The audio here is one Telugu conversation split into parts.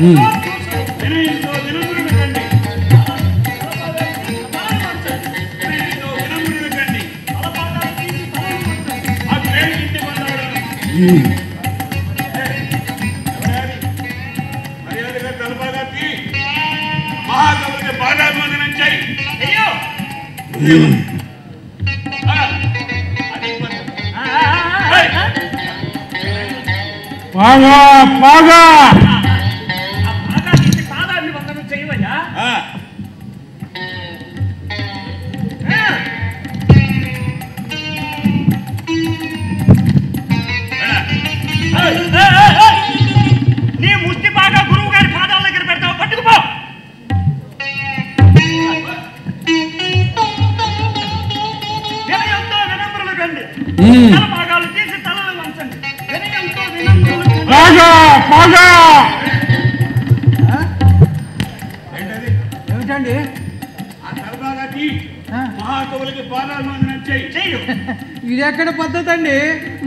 पागा पागा पद्धति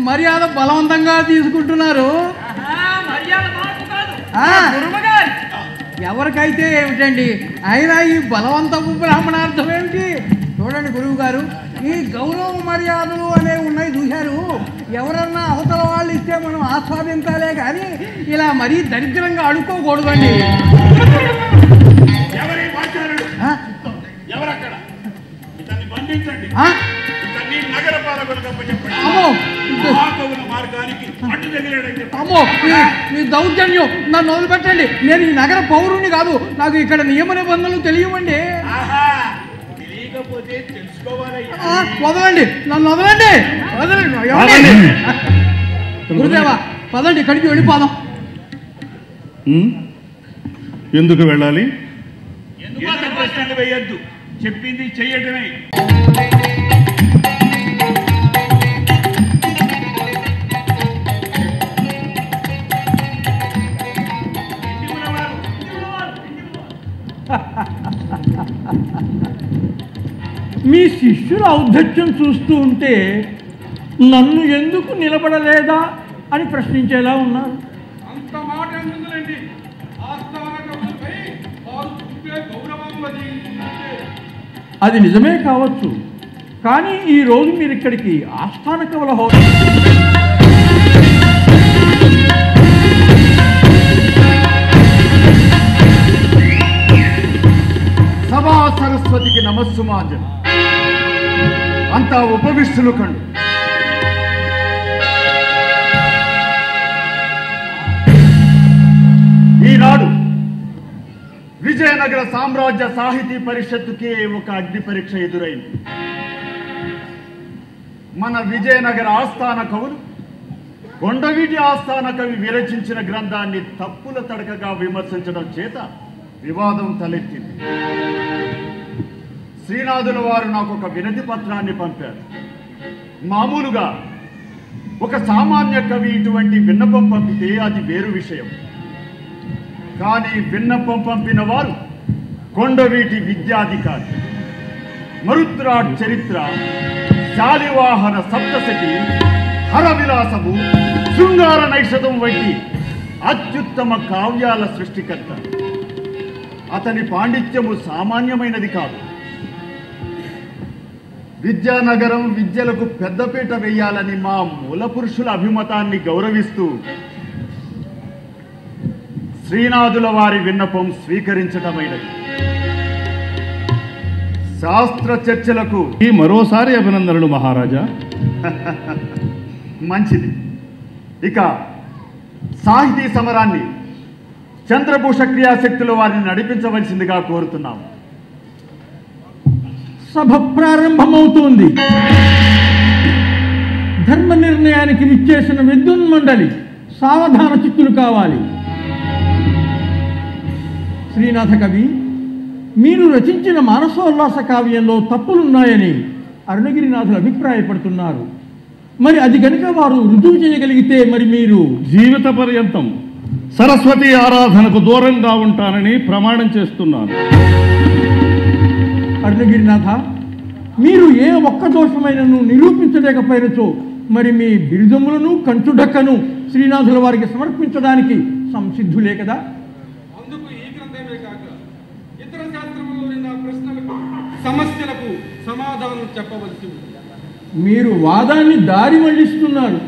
मर्याद बलवंतंगा एवरकैते ఏమిటండి అయినా ఈ బలవంతపు బ్రాహ్మణార్థం ఏమిటి చూడండి గురువు గారు ఈ గౌరవ మర్యాదలు అనే ఉన్నాయి చూశారు ఎవరన్నా అవతల వాళ్ళు ఇస్తే మనం ఆస్వాదించాలే కానీ ఇలా మరీ దరిద్రంగా అడుకోకూడదండి ఎవరి వాచారుడు ఎవరు అక్కడ ఇతన్ని బంధించండి ఇతన్ని నగరపాలకులకు చెప్పండి అమ్మో ఆకవుల మార్గానికి అడ్డు తగిలేడని చెప్పండి అమ్మో మీ దౌర్జన్యం నన్ను వదిలిపెట్టండి నేను ఈ నగర పౌరుని కాదు నాకు ఇక్కడ నియమ నిబంధనలు తెలియవండి ఆహా తెలియకపోతే తెలుసుకోవాలయ్యా వదలండి నన్ను వదలండి వదలండి వదలండి గురుదేవా పదండి ఇక్కడికి వెళ్ళిపోదాం ఎందుకు వెళ్ళాలి ఎందుకు ఆ ప్రశ్నలు వేయద్దు చెప్పింది చేయడమే మీ శిష్యుల ఔద్ధత్యం చూస్తూ ఉంటే నన్ను ఎందుకు నిలబడలేదా అని ప్రశ్నించేలా ఉన్నారు అంత మాట ఎందుకులేండి అది నిజమే కావచ్చు కానీ ఈ రోజు మీరు ఇక్కడికి ఆస్థాన కవల హోదా సభా సరస్వతికి నమస్సుమాంజనం అంతా ఉపవిష్టులు కండు ఈనాడు విజయనగర సామ్రాజ్య సాహితీ పరిషత్తుకే ఒక అగ్ని పరీక్ష ఎదురైంది మన విజయనగర ఆస్థాన కవులు కొండవీటి ఆస్థాన కవి విరచించిన గ్రంథాన్ని తప్పుల తడకగా విమర్శించడం చేత వివాదం తలెత్తింది శ్రీనాథుల వారు నాకు ఒక వినతి పత్రాన్ని పంపారు మామూలుగా ఒక సామాన్య కవి ఇటువంటి విన్నపం పంపితే అది వేరు విషయం కానీ విన్నపం పంపిన వారు కొండవీటి విద్యాధికారి మరుత్రాట్ చరిత్ర శాలివాహన సప్తశతి హరవిలాసము శృంగార నైషధం వంటి అత్యుత్తమ కావ్యాల సృష్టికర్త అతని పాండిత్యము సామాన్యమైనది కాదు విద్యానగరం విద్యలకు పెద్దపీట వేయాలని మా మూల పురుషుల అభిమతాన్ని గౌరవిస్తూ శ్రీనాథుల వారి విన్నపం స్వీకరించడమైనది శాస్త్ర చర్చలకు ఈ మరోసారి అభినందనలు మహారాజా మంచిది ఇక సాహితీ సమరాన్ని చంద్రభూష క్రియాశక్తుల వారిని నడిపించవలసిందిగా కోరుతున్నాము సభ ప్రారంభమవుతోంది ధర్మ నిర్ణయానికి విచ్చేసిన విద్యున్మండలి సావధాన చిక్కులు కావాలి శ్రీనాథ కవి మీరు రచించిన మానసోల్లాస కావ్యంలో తప్పులున్నాయని అరుణగిరినాథులు అభిప్రాయపడుతున్నారు మరి అది కనుక వారు రుజువు చేయగలిగితే మరి మీరు జీవిత పర్యంతం సరస్వతి ఆరాధనకు దూరంగా ఉంటానని ప్రమాణం చేస్తున్నాను అరుణగిరినాథ మీరు ఏ ఒక్క దోషమైనను నిరూపించలేకపోయినచో మరి మీ బిరుదములను కంచుడక్కను శ్రీనాథుల వారికి సమర్పించడానికి సంసిద్ధులే కదా సమస్యలకు సమాధానం చెప్పవలసి ఉంది. మీరు వాదాన్ని దారి మళ్లిస్తున్నారు.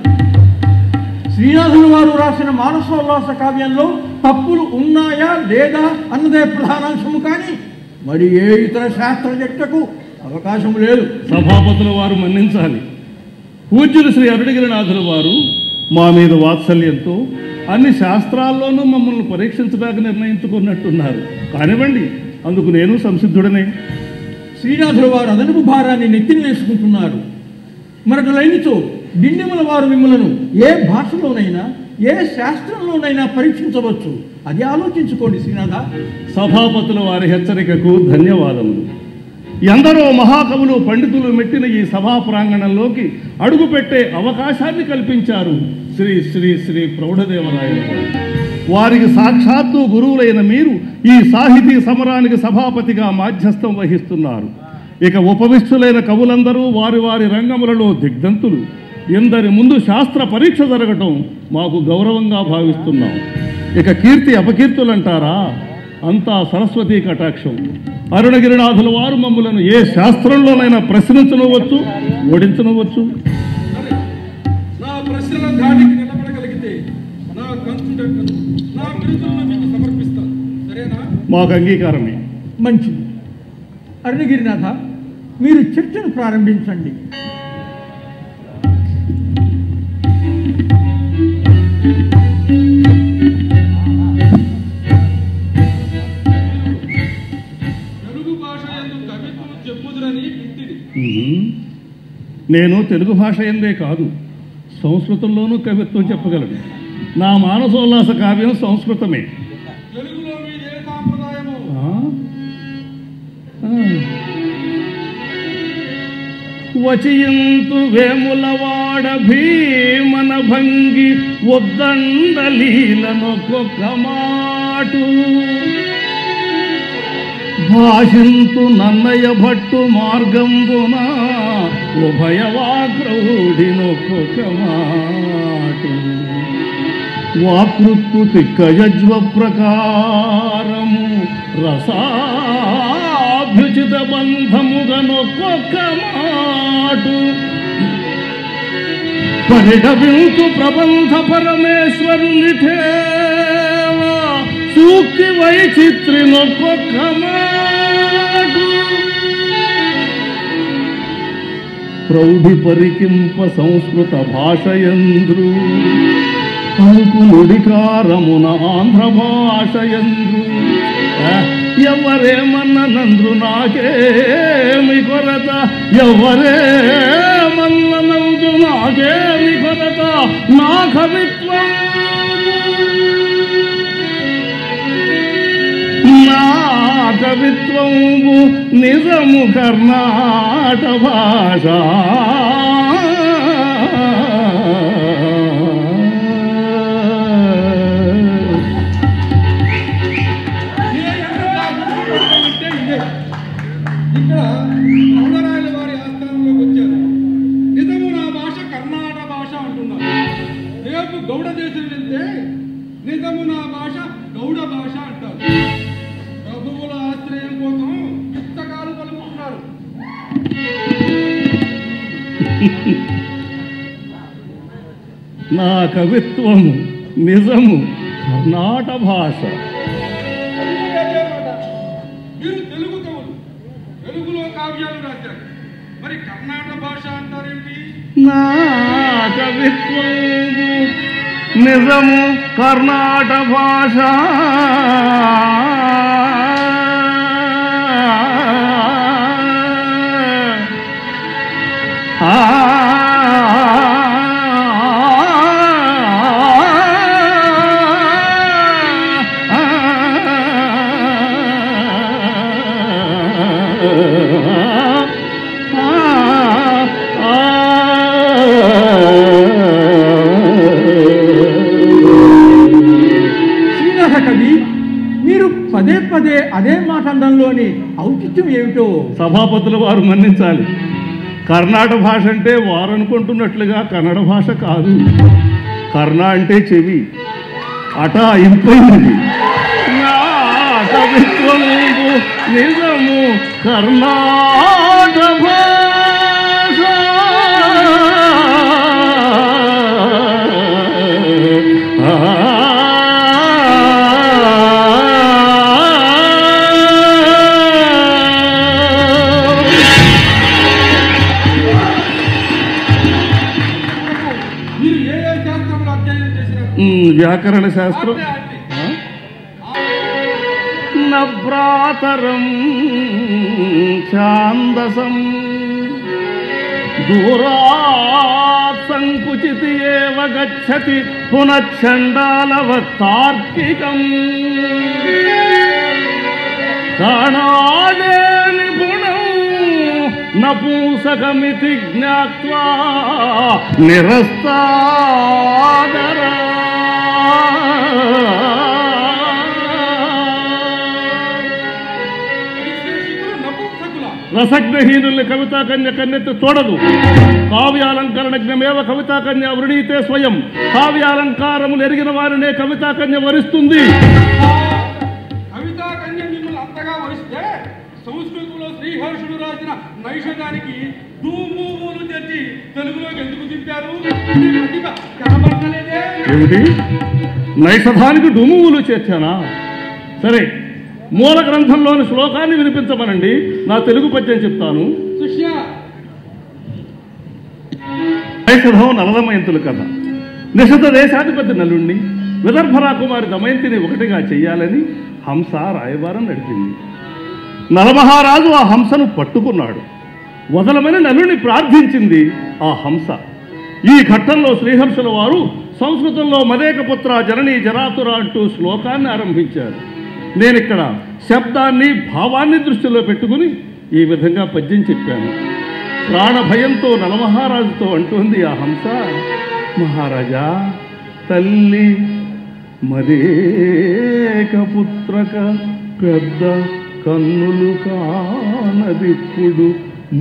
శ్రీనాథులు వారు రాసిన మానసోల్లాస కావ్యంలో తప్పులు ఉన్నాయా లేదా అన్నదే ప్రధానాంశము కానీ మరి ఏ ఇతర శాస్త్రజ్ఞకు అవకాశం లేదు. సభాపతుల వారు మన్నించాలి. పూజ్యులు శ్రీ అరుణగిరినాథుల వారు మా మీద వాత్సల్యంతో అన్ని శాస్త్రాల్లోనూ మమ్మల్ని పరీక్షించడానికి నిర్ణయించుకున్నట్టున్నారు. కానివ్వండి, అందుకు నేను సంసిద్ధుడనే. శ్రీనాథుల వారు అదనపు భారాన్ని నెత్తిని వేసుకుంటున్నారు. మరొక లైనితో దిండిముల వారు మిమ్మలను ఏ భాషలోనైనా ఏ శాస్త్రంలోనైనా పరీక్షించవచ్చు. అది ఆలోచించుకోండి శ్రీనాథ. సభాపతుల వారి హెచ్చరికకు ధన్యవాదములు. ఎందరో మహాకవులు పండితులు మెట్టిన ఈ సభా ప్రాంగణంలోకి అడుగుపెట్టే అవకాశాన్ని కల్పించారు శ్రీ శ్రీ శ్రీ ప్రౌఢదేవరాయలు. వారికి సాక్షాత్తు గురువులైన మీరు ఈ సాహితీ సమరానికి సభాపతిగా మాధ్యస్థం వహిస్తున్నారు. ఇక ఉపవిష్టులైన కవులందరూ వారి వారి రంగములలో దిగ్ధంతులు. ఎందరి ముందు శాస్త్ర పరీక్ష జరగటం మాకు గౌరవంగా భావిస్తున్నాం. ఇక కీర్తి అపకీర్తులంటారా అంతా సరస్వతీ కటాక్షం. అరుణగిరినాథుల వారు మమ్ములను ఏ శాస్త్రంలోనైనా ప్రశ్నించనవచ్చు, ఓడించనవచ్చు. మాకు అంగీకారమే. మంచిది. అరుణగిరినాథ, మీరు చర్చను ప్రారంభించండి. నేను తెలుగు భాష ఎందే కాదు సంస్కృతంలోనూ కవిత్వం చెప్పగలను. నా మానసోల్లాస కావ్యం సంస్కృతమే. వచింతు వేములవాడ భీమన భంగి వద్దండలీలనొక్కొక్క మాటు భాషింతు నన్నయ భట్టు మార్గంబున ఉభయవాగ్రౌడినొక్కొక్క మాటు వాకృత్తు తిక్కయజ్వ ప్రకారము రసాభ్యుచిత బంధముగనొక్కొక్క మాటు పరిడవింతు ప్రబంధ పరమేశ్వరునిఠే సూక్తి వైచిత్రినొక్కొక్క మాటు ప్రౌఢి పరికింప సంస్కృత భాషయంద్రు అంకులుడికారమున ఆంధ్ర భాషయందు ఎవరేమన్నందు నాకేమి కొరత ఎవరేమన్నందు నాకేమి కొరత నా కవిత్వం నా కవిత్వం నిజము కర్ణాటక భాష నా కవిత్వము నిజము కర్ణాటక భాష. మీరు తెలుగు కవులు, తెలుగులో కావ్యాలు రాశారు, మరి కర్ణాటక భాష అంటారేంటి? నా కవిత్వము నిజము కర్ణాటక భాష. పదే అదే మాటండంలోని ఔచిత్యం ఏమిటో సభాపతుల వారు మన్నించాలి. కర్ణాటక భాష అంటే వారు అనుకుంటున్నట్లుగా కన్నడ భాష కాదు. కర్ణ అంటే చెవి, అట ఇంపైంది. నా ಕವಿತ್ವವು ನಿಜಮು ಕರ್ನಾಟ ಭಾಷಾ व्याकरण शास्त्र नभ्रातरं छांदसं दूरात् संकुचिते एव गच्छति पुनश्चण्डालवत्तार्किकं काणादे निपुणं नपुंसकमिति ज्ञात्वा निरस्तादर रसज्ञहीनुल्नि कविता कन्या कन्यत्तु तोडदु काव्यालंकरणज्ञमेव कविता कन्या वृणीते स्वयं काव्यालंकारमुलु एरिगिन वारिने कविता कन्या वरिस्तुंदी कविता कन्या मिम्मल्नि अंतगा वरिस्ते संस्कृतंलो श्रीहर्षुडु रासिन नैषधानिकि दूमूमुलु तेर्चि तेलुगुलोकि एंदुकु దింపారు నీ ప్రతిభ కనబడలేదే ఏమిటి నైషధానికి డూమూములు చేర్చానా సరే మూల గ్రంథంలోని శ్లోకాన్ని వినిపించమనండి నా తెలుగు పద్యం చెప్తాను సుష్య నైషధం నలదమయంతుల కథ నిషధ దేశాధిపతి నలుణ్ణి విదర్భరా కుమారి దమయంతిని ఒకటిగా చేయాలని హంస రాయబారం నడిపింది నలమహారాజు ఆ హంసను పట్టుకున్నాడు వదలమని నలుణ్ణి ప్రార్థించింది ఆ హంస ఈ ఘట్టంలో శ్రీహర్షుల వారు సంస్కృతంలో మదేకపుత్ర జననీ జరాతుర అంటూ శ్లోకాన్ని ఆరంభించారు నేను ఇక్కడ శబ్దాన్ని భావాన్ని దృష్టిలో పెట్టుకొని ఈ విధంగా పద్యం చెప్పాను ప్రాణ భయంతో నలమహారాజుతో అంటుంది ఆ హంస మహారాజా తల్లి మదేకపుత్రక పెద్ద కన్నులు కానదిప్పుడు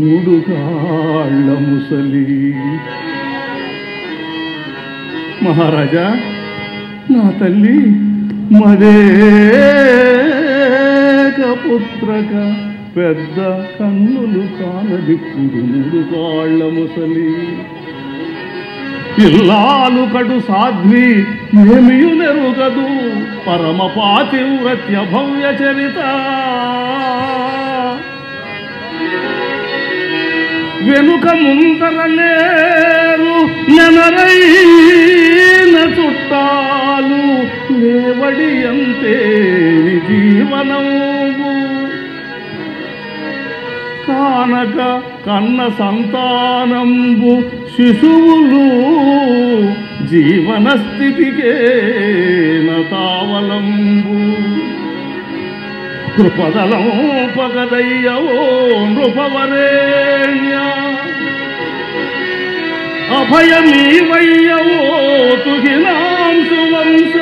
మూడు కాళ్ళ ముసలి మహారాజా నా తల్లి మదేకపుత్రక పెద్ద కన్నులు కానదిప్పుడు మూడు కాళ్ళ ముసలి పిల్లాలు కడు సాధ్వి ఏమియు నెరుగదు పరమపాతివ్రత్య భవ్య చరిత వెనుక ముందరలేరు నెనరైన చుట్టాలు లేవడియంతే జీవనము కానక కన్న సంతానంబు శిశువులు జీవన స్థితికే నతావలంబు కృపదలం పగదయ్యవో నృపవరేణ్య అభయమీవయ్యవో తుహినాంసు వంశ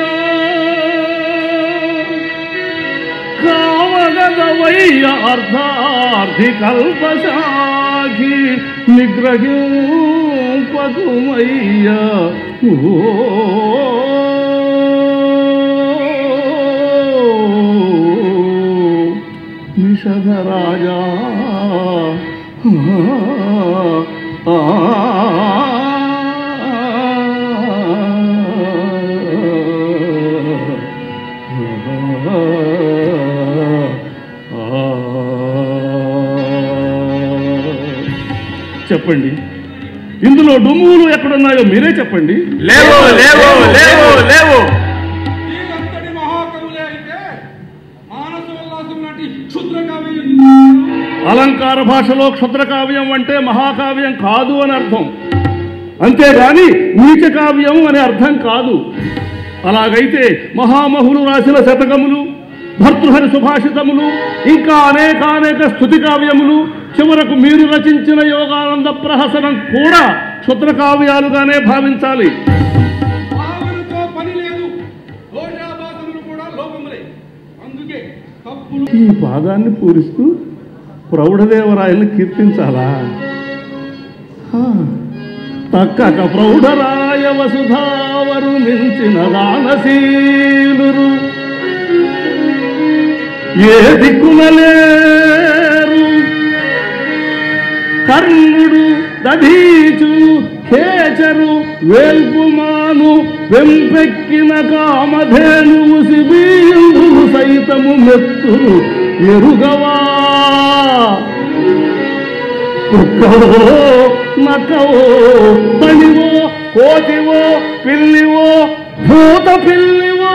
కావగదవయ్య అర్ధార్థి కల్పశాఖి నిగ్రహింపగుమయ్య నిషధరాజా చెప్పండి ఇందులో డొమ్ములు ఎక్కడున్నాయో మీరే చెప్పండి లేవో లేవో లేవో లేవో అలంకార భాషలో క్షుద్రకావ్యం అంటే మహాకావ్యం కాదు అని అర్థం అంతేగాని నీచ కావ్యం అనే అర్థం కాదు అలాగైతే మహామహులు రాసిన శతకములు భర్తృహరి సుభాషితములు ఇంకా అనేకానేక స్తుతి కావ్యములు చివరకు మీరు రచించిన యోగానంద ప్రహసనం కూడా క్షుద్రకావ్యాలుగానే భావించాలి ఈ పాదాన్ని పూరిస్తూ ప్రౌఢదేవరాయల్ని కీర్తించాలా తక్కక ప్రౌఢరాయ వసుధావరు మించిన దానశీలు ఏ దిక్కుమలేరు కర్ణుడు దధీచు కేచరు వేల్పుమాను వెంపెక్కిన కామధేనువు సిబీయువు సైతము మెత్తు ఎరుగవా కుక్కవో నక్కవో తనివో కోతివో పిల్లివో భూత పిల్లివో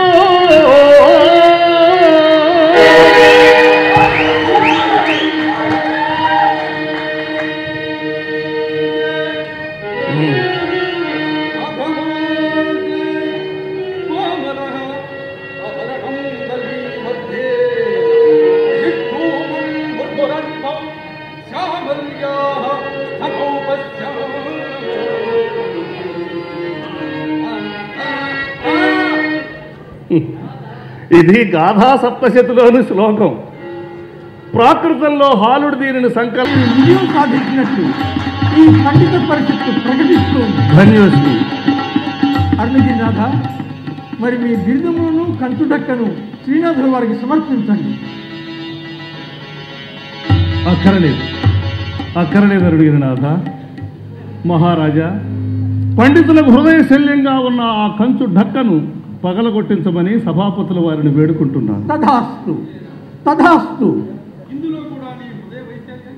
ఇది గాథా సప్తశతిలోని శ్లోకం. ప్రాకృతంలో హాలుడు దీనిని సంకల్పం సాధించినట్టు ఈ పండిత పరిషత్తు ప్రకటిస్తూ ధన్యోస్మి. అరుణగిరినాథ, మరి మీ బిరుదములను కంచుడక్కను శ్రీనాథుల వారికి సమర్పించండి. అక్కరలేదు అక్కరలేదు అరుణగిరినాథ. మహారాజా, పండితులకు హృదయ శల్యంగా ఉన్న ఆ కంచు ఢక్కను పగలగొట్టించమని సభాపతుల వారిని వేడుకుంటున్నాను. తథాస్తు తథాస్తు. ఇందులో కూడా నీ హృదయ వైశాల్యం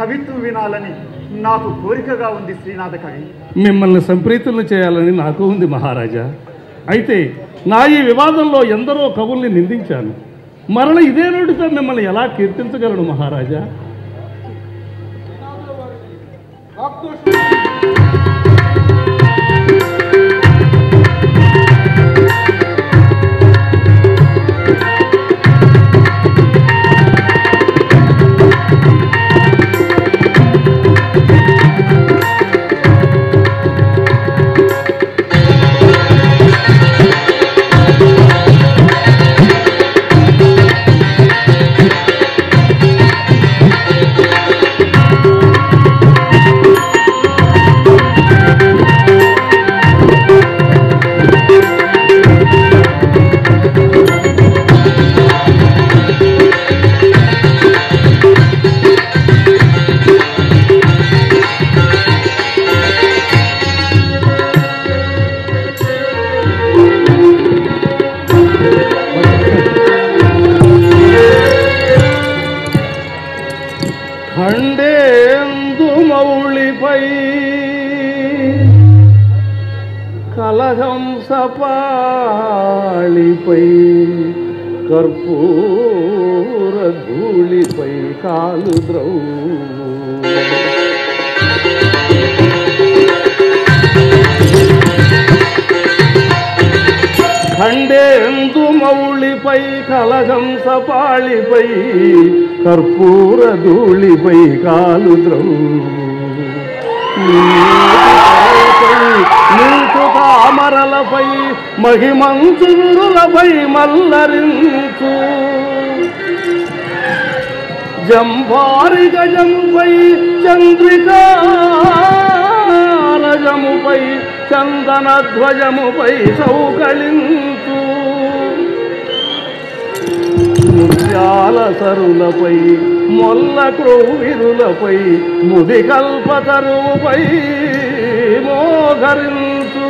కవిత్వం వినాలని నాకు కోరికగా ఉంది శ్రీనాథ కవి. మిమ్మల్ని సంప్రీతులు చేయాలని నాకు ఉంది మహారాజా. అయితే నా ఈ వివాదంలో ఎందరో కవుల్ని నిందించాను. మరణ ఇదే నోటితో మిమ్మల్ని ఎలా కీర్తించగలను మహారాజా? कर्पूर धूलि पै कालु नीतु तामरलपै महिमंचु गुरुलपै मल्लरिंचु जंभारि गजमुपै चंद्रिका रजमुपै चंदन ध्वजमुपै सौकलिंचु ముత్యాల సరులపై మొల్ల క్రోవిరులపై ముది కల్పతరుపై మోగరించు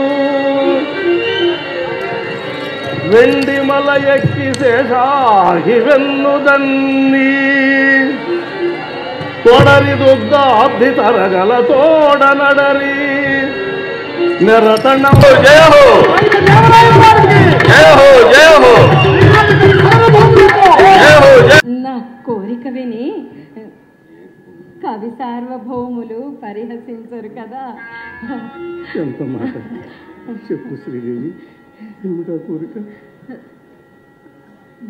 వెండి మల ఎక్కి శేషాహి వెన్నుదన్నీ తొడరి దుగ్ధాబ్ధి తరగల తోడనడరి रतन राम हो, जय हो, जय हो, जय हो, जय हो। ना కోరికవేని కవి సార్వభౌములు పరిహసించరు కదా। ఎంత మాట చెప్పు శ్రీదేవి, ఏమిటా కోరిక?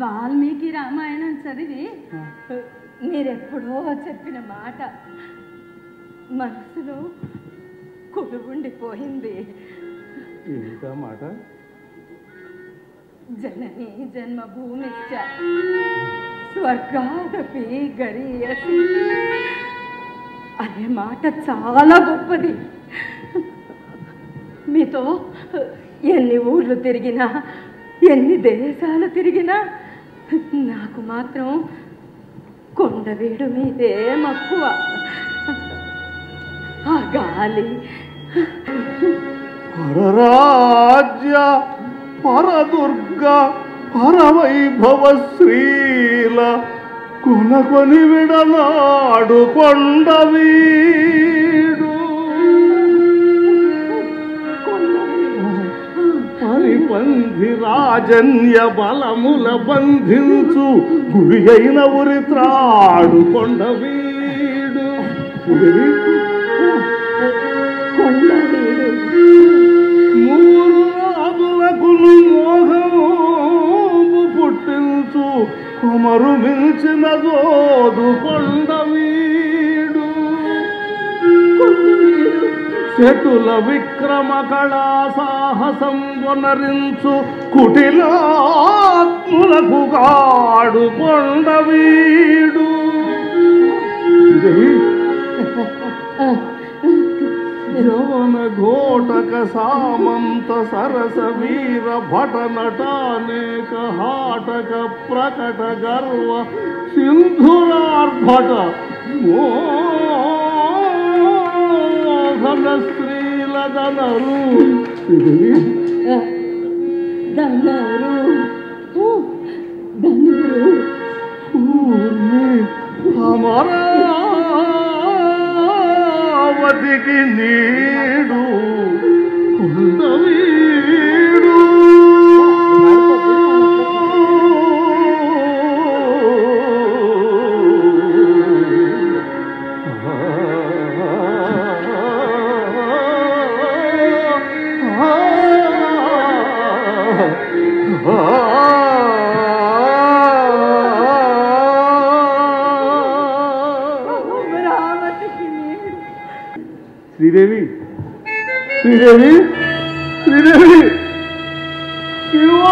వాల్మీకి రామాయణం చదివి మీరెప్పుడో చెప్పిన మాట మనసులో కొలువుండిపోయింది। ఏమిటా మాట? జనని జన్మభూమిశ్చ స్వర్గాదపి గరీయసి। అదే మాట చాలా గొప్పది। మీతో ఎన్ని ఊర్లు తిరిగినా ఎన్ని దేశాలు తిరిగినా నాకు మాత్రం కొండవీడు మీదే మక్కువ। ఆ గాలి, పరరాజ్య పరదుర్గ పరవైభవ శ్రీల కొనకొని విడనాడు కొండవీడు। పరిపంధి రాజన్య బలముల బంధించు గురి అయిన ఉరి త్రాడు కొండవీడు। మూరు రాజులకును మోహము పుట్టించు కుమరు మించిన దోదు కొండవీడు। చెటుల విక్రమ కళా సాహసం వనరించు కుటిలాత్ములకు గాడు కొండవీడు। యవన ఘోటక సామంత సరస వీర భట నటానేక హాటక ప్రకట గర్వ సింధురార్భట మోహన శ్రీలదనరు అమరావతికి నీడు కొండవీడు। श्रीदेवी, श्रीदेवी, श्रीदेवी, शिवो।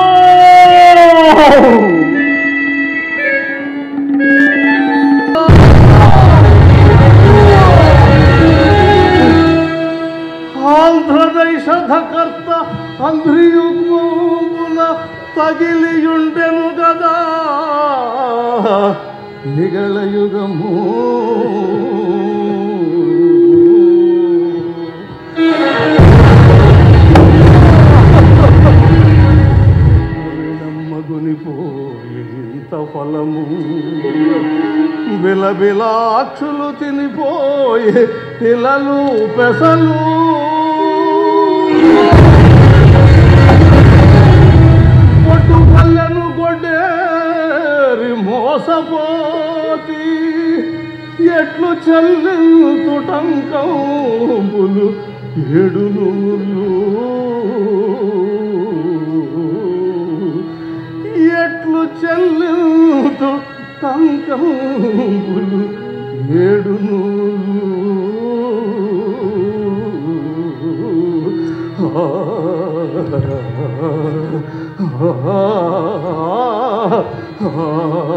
ఆంధ్రదేశధకర్త అంధ్రియున తగిలియుండెను గదా నిగళయుగము। వినమ్మగునిపోయింత ఫలము బిలబిలాక్షులు తినిపోయే తిలలు పెసలు। పొట్టు పల్లెను గొడ్డేరి మోసపోతి ఎట్లు చెల్లింతు టంకంబులు ఏడు నూర్లు। ఎట్లు చెల్లింతు టంకంబులు ఏడు నూర్లు। Om Namah Shivaya।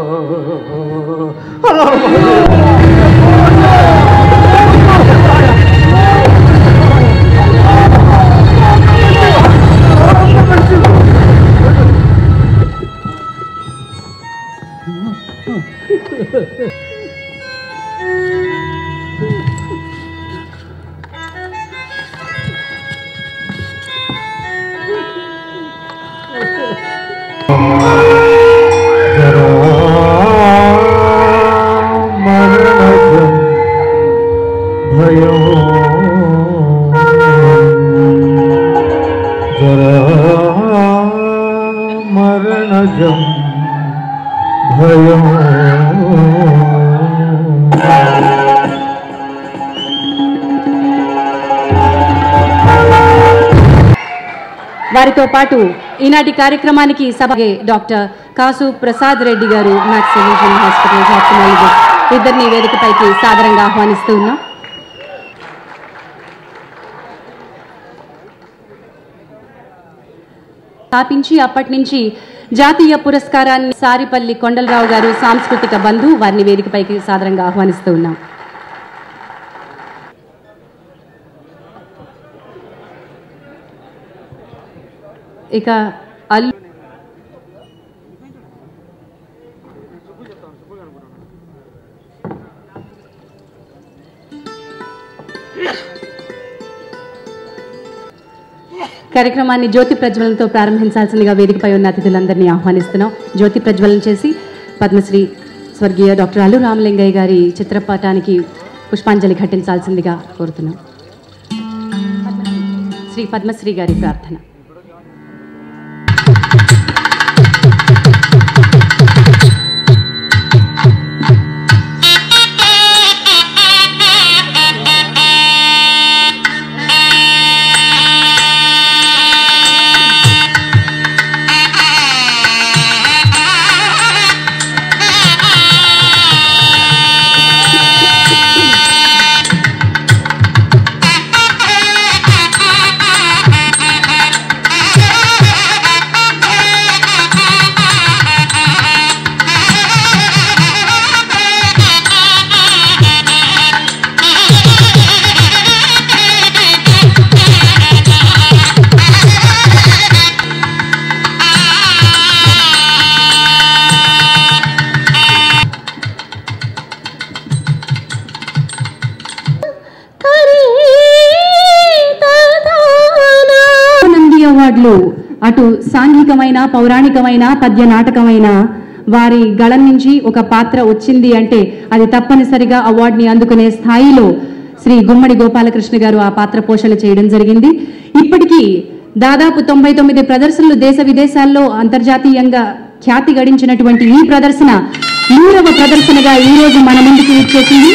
राजम भयो वारितो पाटू ఈనాటి కార్యక్రమానికి సభగే డాక్టర్ కాసు ప్రసాద్ రెడ్డి గారు మ్యాక్సిమిలియన్ హాస్పిటల్ హాస్పిటల్ ఇద్దరిని వేదికపైకి సాదరంగా ఆహ్వానిస్తున్నాం. స్థాపించి అప్పటి నుంచి జాతీయ పురస్కారాన్ని సారిపల్లి కొండలరావు గారు సాంస్కృతిక బంధు వారిని వేదికపైకి సాదరంగా ఆహ్వానిస్తున్నాం. ఇక కార్యక్రమాన్ని జ్యోతి ప్రజ్వలనతో ప్రారంభించాల్సిందిగా వేదికపై ఉన్న అతిథులందరినీ ఆహ్వానిస్తున్నాం. జ్యోతి ప్రజ్వలన చేసి పద్మశ్రీ స్వర్గీయ డాక్టర్ అల్లు రామలింగయ్య గారి చిత్రపటానికి పుష్పాంజలి ఘటించాల్సిందిగా కోరుతున్నాం. శ్రీ పద్మశ్రీ గారి ప్రార్థన. అటు సాంఘికమైన పౌరాణికమైన పద్య నాటకమైన వారి గళం నుంచి ఒక పాత్ర వచ్చింది అంటే అది తప్పనిసరిగా అవార్డుని అందుకునే స్థాయిలో శ్రీ గుమ్మడి గోపాలకృష్ణ గారు ఆ పాత్ర పోషణ చేయడం జరిగింది. ఇప్పటికీ దాదాపు 99 ప్రదర్శనలు దేశ విదేశాల్లో అంతర్జాతీయంగా ఖ్యాతి గడించినటువంటి ఈ ప్రదర్శన 100వ ప్రదర్శనగా ఈరోజు మన ముందుకు వచ్చేసింది.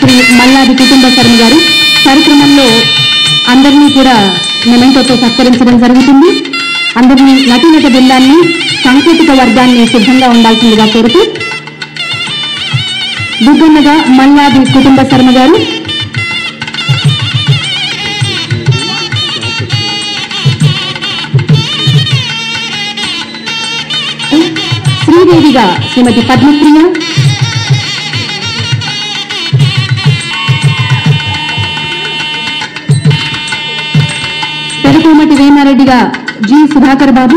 శ్రీ మల్లాది కుటుంబ శర్మ గారు కార్యక్రమంలో అందరినీ కూడా మెమెంటోతో సత్కరించడం జరుగుతుంది. అందరినీ నటీనట బృందాన్ని సాంకేతిక వర్గాన్ని సిద్ధంగా ఉండాల్సిందిగా కోరుతూ దుర్గన్నగా మల్లాది కుటుంబ శర్మ గారు శ్రీదేవిగా శ్రీమతి పద్మప్రియ కోమటి వేమారెడ్డిగా జి సుధాకర్ బాబు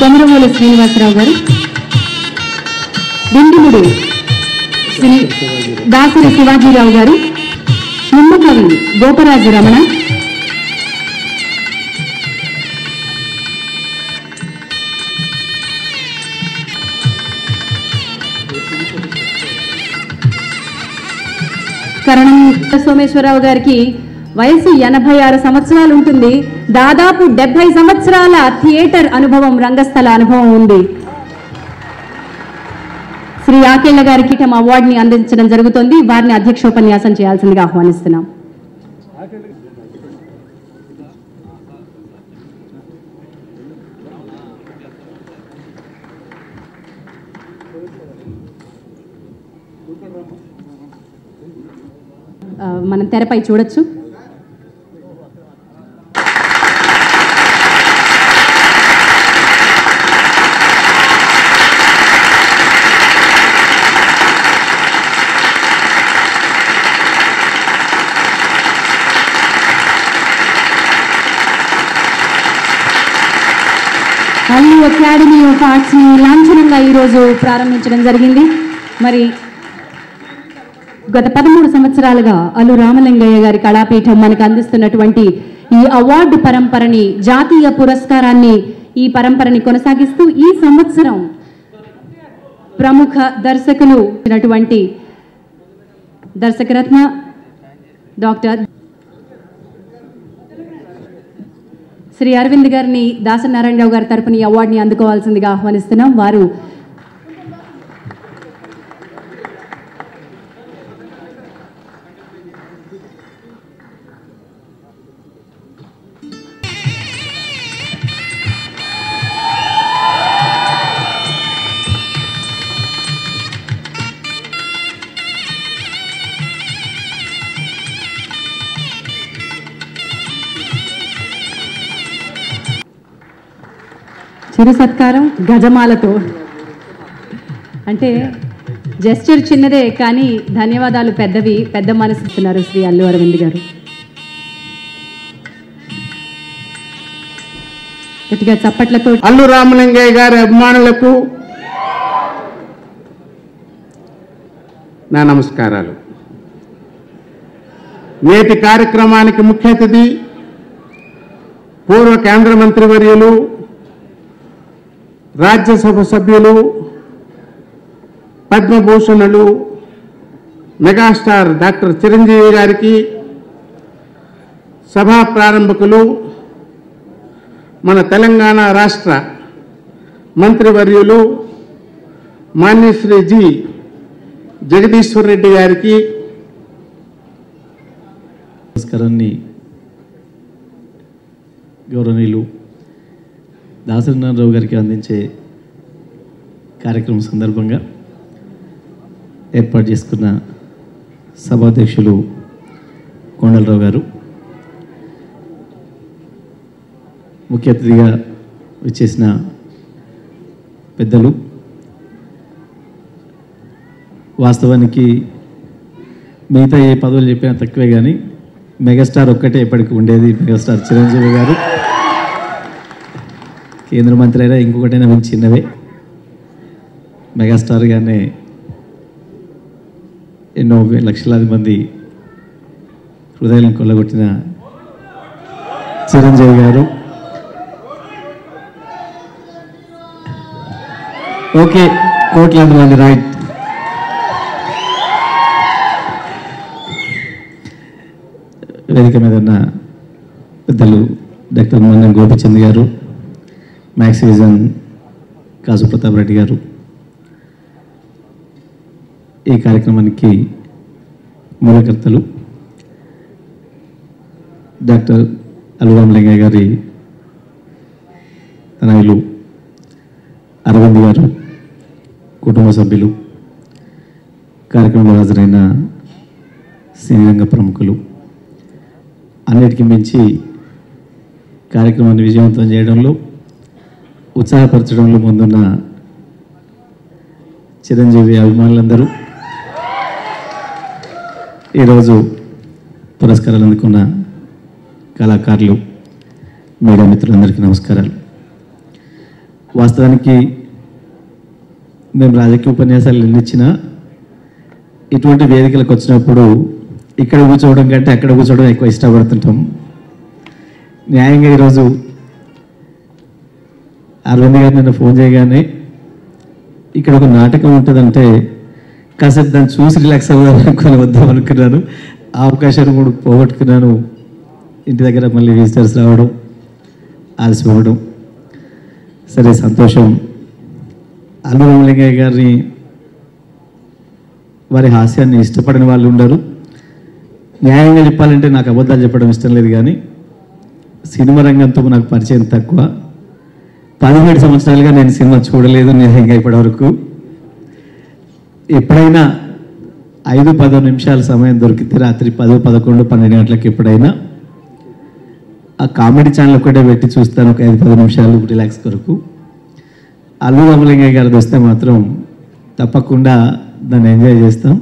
కొమరమూల శ్రీనివాసరావు గారు దిండిముడు శ్రీ దాసరి శివాజీరావు గారు నిమ్మకవి గోపరాజు రమణ కరణం సోమేశ్వరరావు గారికి వయసు 86 సంవత్సరాలు ఉంటుంది. దాదాపు 70 సంవత్సరాల థియేటర్ అనుభవం రంగస్థల అనుభవం ఉంది. శ్రీ ఆకేళ్ల గారికి తమ అవార్డుని అందించడం జరుగుతుంది. వారిని అధ్యక్షోపన్యాసం చేయాల్సిందిగా ఆహ్వానిస్తున్నాం. మనం తెరపై చూడొచ్చు. అల్లు అకాడమీ ఆఫ్ ఆర్ట్స్ ని లాంఛనంగా ఈరోజు ప్రారంభించడం జరిగింది. మరి గత 13 సంవత్సరాలుగా అల్లు రామలింగయ్య గారి కళాపీఠం మనకు అందిస్తున్నటువంటి अवार्ड परंपरनी जातीय पुरस्कारानी ఈ పరంపరని కొనసాగిస్తూ ఈ సంవత్సరం ప్రముఖ దర్శకులు అయినటువంటి దర్శకరత్న డాక్టర్ శ్రీ అరవింద్ గారిని దాసనారాయణరావు గారి తరపున ఈ అవార్డ్ ని అందుకోవాల్సిందిగా ఆహ్వానిస్తున్నాం వారు చిరు సత్కారం గజమాలతో అంటే జెస్చర్ చిన్నదే కానీ ధన్యవాదాలు పెద్దవి పెద్ద మనసున్నారు శ్రీ అల్లు అరవింద్ గారు గట్టిగా చప్పట్లతో అల్లు రామలింగయ్య గారి అభిమానులకు నా నమస్కారాలు నేటి కార్యక్రమానికి ముఖ్య అతిథి పూర్వ కేంద్ర మంత్రివర్యులు राज्यसभा सभ्युलु पद्मभूषणुलु मेगास्टार डाक्टर चिरंजीवी गारिकी सभा प्रारंभकुलु मन तेलंगाण राष्ट्र मंत्रिवर्युलु मान्यश्री जी जगदीश्वर रेड्डी गारिकी नमस्कारान्नि गौरवनीयुलु దాసనారాయణరావు గారికి అందించే కార్యక్రమం సందర్భంగా ఏర్పాటు చేసుకున్న సభాధ్యక్షులు కొండలరావు గారు ముఖ్య అతిథిగా విచ్చేసిన పెద్దలు వాస్తవానికి మిగతా ఏ పదవులు చెప్పినా తక్కువే కానీ మెగాస్టార్ ఒక్కటే ఎప్పటికీ ఉండేది మెగాస్టార్ చిరంజీవి గారు కేంద్ర మంత్రి అయినా ఇంకొకటైనా మంచి చిన్నవే మెగాస్టార్ గానే ఎన్నో లక్షలాది మంది హృదయాలను కొల్లగొట్టిన చిరంజీవి గారు ఓకే కోట్లాది మంది రైట్ వేదిక మీద ఉన్న పెద్దలు డాక్టర్ మన్నం గోపిచంద్ గారు मैक्सीजन काजू प्रताप रेड्डी गारू कार्यक्रमानिकी मूलकर्तलु डाक्टर అల్లు రామలింగయ్య गारी तनयलु అరవింద్ गारू कुटुंब सभ्युलु कार्यक्रमंलो हाजरैन శ్రీరంగ ప్రముఖులు అన్నిటికీ మించి కార్యక్రమాన్ని విజయవంతం చేయడంలో ఉత్సాహపరచడంలో ముందున్న చిరంజీవి అభిమానులందరూ ఈరోజు పురస్కారాలు అందుకున్న కళాకారులు మీడియా మిత్రులందరికీ నమస్కారాలు వాస్తవానికి మేము రాజకీయ ఉపన్యాసాలు ఎన్నిచ్చినా ఇటువంటి వేదికలకు వచ్చినప్పుడు ఇక్కడ కూర్చోవడం కంటే అక్కడ కూర్చోవడం ఎక్కువ ఇష్టపడుతుంటాం న్యాయంగా ఈరోజు అరవింద్ గారు నిన్న ఫోన్ చేయగానే ఇక్కడ ఒక నాటకం ఉంటుందంటే కాసేపు దాన్ని చూసి రిలాక్స్ అవ్వాలనుకుని వద్దాం అనుకున్నాను ఆ అవకాశాన్ని కూడా పోగొట్టుకున్నాను ఇంటి దగ్గర మళ్ళీ విజిటర్స్ రావడం ఆలస్యపోవడం సరే సంతోషం అల్లు రామలింగయ్య గారిని వారి హాస్యాన్ని ఇష్టపడని వాళ్ళు ఉండరు న్యాయంగా చెప్పాలంటే నాకు అబద్ధాలు చెప్పడం ఇష్టం లేదు కానీ సినిమా రంగంతో నాకు పరిచయం తక్కువ 17 సంవత్సరాలుగా నేను సినిమా చూడలేదు నిజంగా ఇప్పటివరకు ఎప్పుడైనా 5-10 నిమిషాల సమయం దొరికితే రాత్రి 10, 11, 12 గంటలకు ఎప్పుడైనా ఆ కామెడీ ఛానల్ ఒకటే పెట్టి చూస్తాను ఒక 5-10 నిమిషాలు రిలాక్స్ కొరకు అల్లు రామలింగయ్య గారిది వస్తే మాత్రం తప్పకుండా దాన్ని ఎంజాయ్ చేస్తాం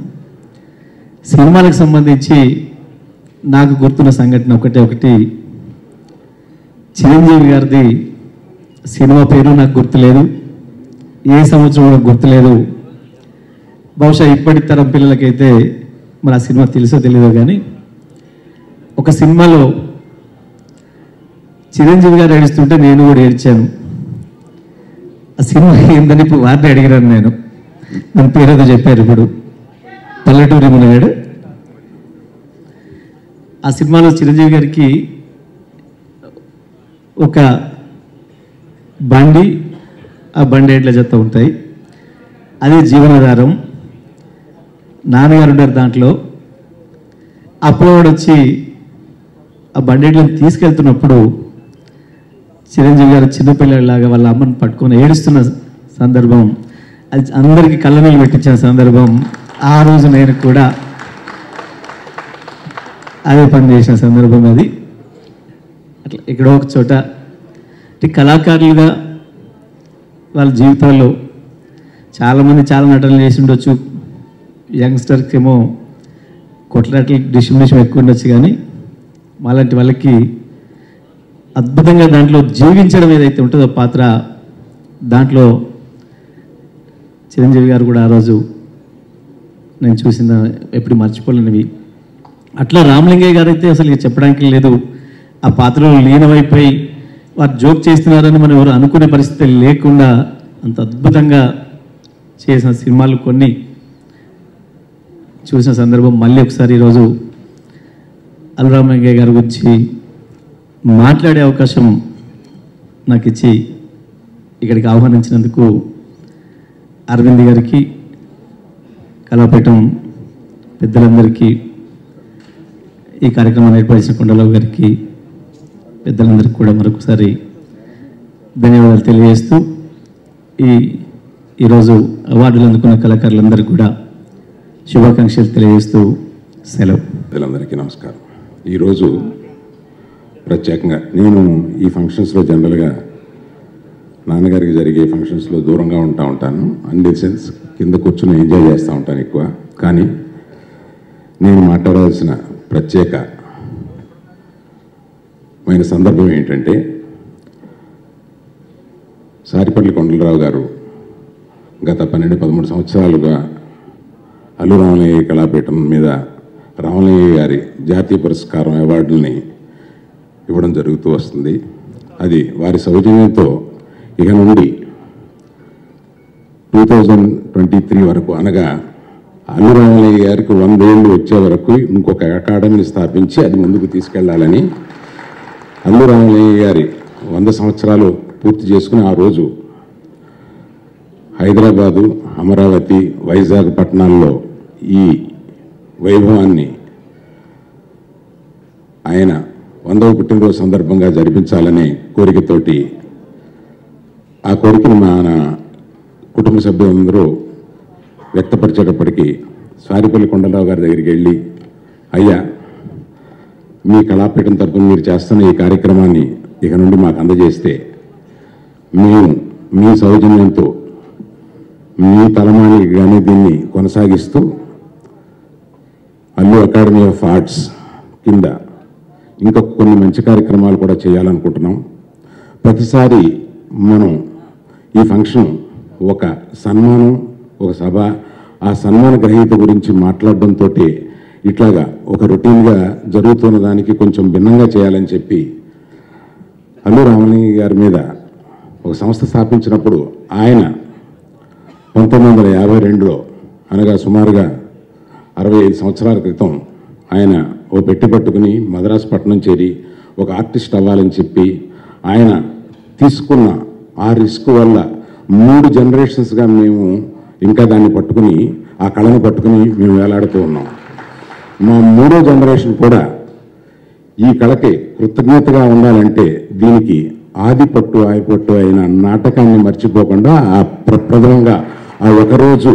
సినిమాలకు సంబంధించి నాకు గుర్తున్న సంఘటన ఒకటి చిరంజీవి గారిది సినిమా పేరు నాకు గుర్తులేదు ఏ సంవత్సరం నాకు గుర్తులేదు బహుశా ఇప్పటి తరం పిల్లలకైతే మరి ఆ సినిమా తెలుసో తెలియదో కానీ ఒక సినిమాలో చిరంజీవి గారు ఏడుస్తుంటే నేను కూడా ఏడ్చాను. ఆ సినిమా ఏందని ఇప్పుడు వారిని అడిగినాను నేను. మన పేరేదో చెప్పారు ఇప్పుడు, పల్లెటూరి మునిగాడు. ఆ సినిమాలో చిరంజీవి గారికి ఒక బండి, ఆ బండి ఎడ్ల జత ఉంటాయి, అదే జీవనాధారం. నాన్నగారు ఉన్నారు దాంట్లో. అప్పుడు వచ్చి ఆ బండెడ్లను తీసుకెళ్తున్నప్పుడు చిరంజీవి గారు చిన్నపిల్లలాగా వాళ్ళ అమ్మను పట్టుకొని ఏడుస్తున్న సందర్భం, అది అందరికీ కళ్ళనీళ్ళు పెట్టించిన సందర్భం. ఆ రోజు నేను కూడా అదే పని చేసిన సందర్భం. అది అట్లా ఎక్కడో ఒక చోట కళాకారులుగా వాళ్ళ జీవితాల్లో చాలామంది చాలా నటనలు చేసి ఉండొచ్చు. యంగ్స్టర్కి ఏమో కొట్లాటల డిస్ట్రిబ్యూషన్ ఎక్కువ ఉండొచ్చు, కానీ మాలాంటి వాళ్ళకి అద్భుతంగా దాంట్లో జీవించడం ఏదైతే ఉంటుందో పాత్ర, దాంట్లో చిరంజీవి గారు కూడా ఆ రోజు నేను చూసిన ఎప్పుడు మర్చిపోలేనివి. అట్లా రామలింగయ్య గారు అయితే అసలు చెప్పడానికి లేదు, ఆ పాత్రలో లీనమైపోయి వారు జోక్ చేస్తున్నారని మనం ఎవరు అనుకునే పరిస్థితి లేకుండా అంత అద్భుతంగా చేసిన సినిమాలు కొన్ని చూసిన సందర్భం. మళ్ళీ ఒకసారి ఈరోజు అల్లు రామలింగయ్య గారి గురించి మాట్లాడే అవకాశం నాకు ఇచ్చి ఇక్కడికి ఆహ్వానించినందుకు అరవింద్ గారికి, కళాపీఠం పెద్దలందరికీ, ఈ కార్యక్రమాన్ని ఏర్పరిచిన కొండలరావు గారికి, పెద్దలందరికీ కూడా మరొకసారి ధన్యవాదాలు తెలియజేస్తూ, ఈరోజు అవార్డులు అందుకున్న కళాకారులందరికీ కూడా శుభాకాంక్షలు తెలియజేస్తూ సెలవు. పెద్దలందరికీ నమస్కారం. ఈరోజు ప్రత్యేకంగా నేను ఈ ఫంక్షన్స్లో జనరల్గా నాన్నగారికి జరిగే ఫంక్షన్స్లో దూరంగా ఉంటాను, అన్ ది సెన్స్ కింద కూర్చుని ఎంజాయ్ చేస్తూ ఉంటాను ఎక్కువ. కానీ నేను మాట్లాడాల్సిన ప్రత్యేకమైన సందర్భం ఏంటంటే, సారిపల్లి కొండలరావు గారు గత 12-13 సంవత్సరాలుగా అల్లు రామలింగయ్య కళాపీఠం మీద రామలింగయ్య గారి జాతీయ పురస్కారం అవార్డుల్ని ఇవ్వడం జరుగుతూ వస్తుంది. అది వారి సౌజన్యంతో ఇక నుండి 2023 వరకు, అనగా అల్లు రామలింగయ్య గారికి 100 ఏళ్ళు వచ్చే వరకు ఇంకొక అకాడమీని స్థాపించి అది ముందుకు తీసుకెళ్లాలని, అల్లు రామలింగయ్య గారి 100 సంవత్సరాలు పూర్తి చేసుకుని ఆ రోజు హైదరాబాదు, అమరావతి, వైజాగ్ పట్టణాల్లో ఈ వైభవాన్ని ఆయన 100వ పుట్టినరోజు సందర్భంగా జరిపించాలనే కోరికతోటి, ఆ కోరికను మన కుటుంబ సభ్యులందరూ వ్యక్తపరిచేటప్పటికీ సారిపల్లి కొండలరావు గారి దగ్గరికి వెళ్ళి, అయ్యా మీ కళాపీఠం తరపున మీరు చేస్తున్న ఈ కార్యక్రమాన్ని ఇక నుండి మాకు అందజేస్తే మేము మీ సౌజన్యంతో మీ తలమానికి కానీ దీన్ని కొనసాగిస్తూ అల్లు అకాడమీ ఆఫ్ ఆర్ట్స్ కింద ఇంకా కొన్ని మంచి కార్యక్రమాలు కూడా చేయాలనుకుంటున్నాం. ప్రతిసారి మనం ఈ ఫంక్షన్ ఒక సన్మానం, ఒక సభ, ఆ సన్మాన గ్రహీత గురించి మాట్లాడడంతో ఇట్లాగా ఒక రొటీన్గా జరుగుతున్న దానికి కొంచెం భిన్నంగా చేయాలని చెప్పి అల్లు రామలింగ గారి మీద ఒక సంస్థ స్థాపించినప్పుడు ఆయన 1952లో, అనగా సుమారుగా 65 సంవత్సరాల క్రితం ఆయన ఓ పెట్టి పట్టుకుని మద్రాసు పట్టణం చేరి ఒక ఆర్టిస్ట్ అవ్వాలని చెప్పి ఆయన తీసుకున్న ఆ రిస్క్ వల్ల 3 జనరేషన్స్గా మేము ఇంకా దాన్ని పట్టుకుని, ఆ కళను పట్టుకుని మేము వేలాడుతూ ఉన్నాం. మా 3వ జనరేషన్ కూడా ఈ కళకి కృతజ్ఞతగా ఉండాలంటే దీనికి ఆదిపట్టు ఆయిపట్టు అయిన నాటకాన్ని మర్చిపోకుండా ఆ ప్రప్రథమంగా ఆ ఒకరోజు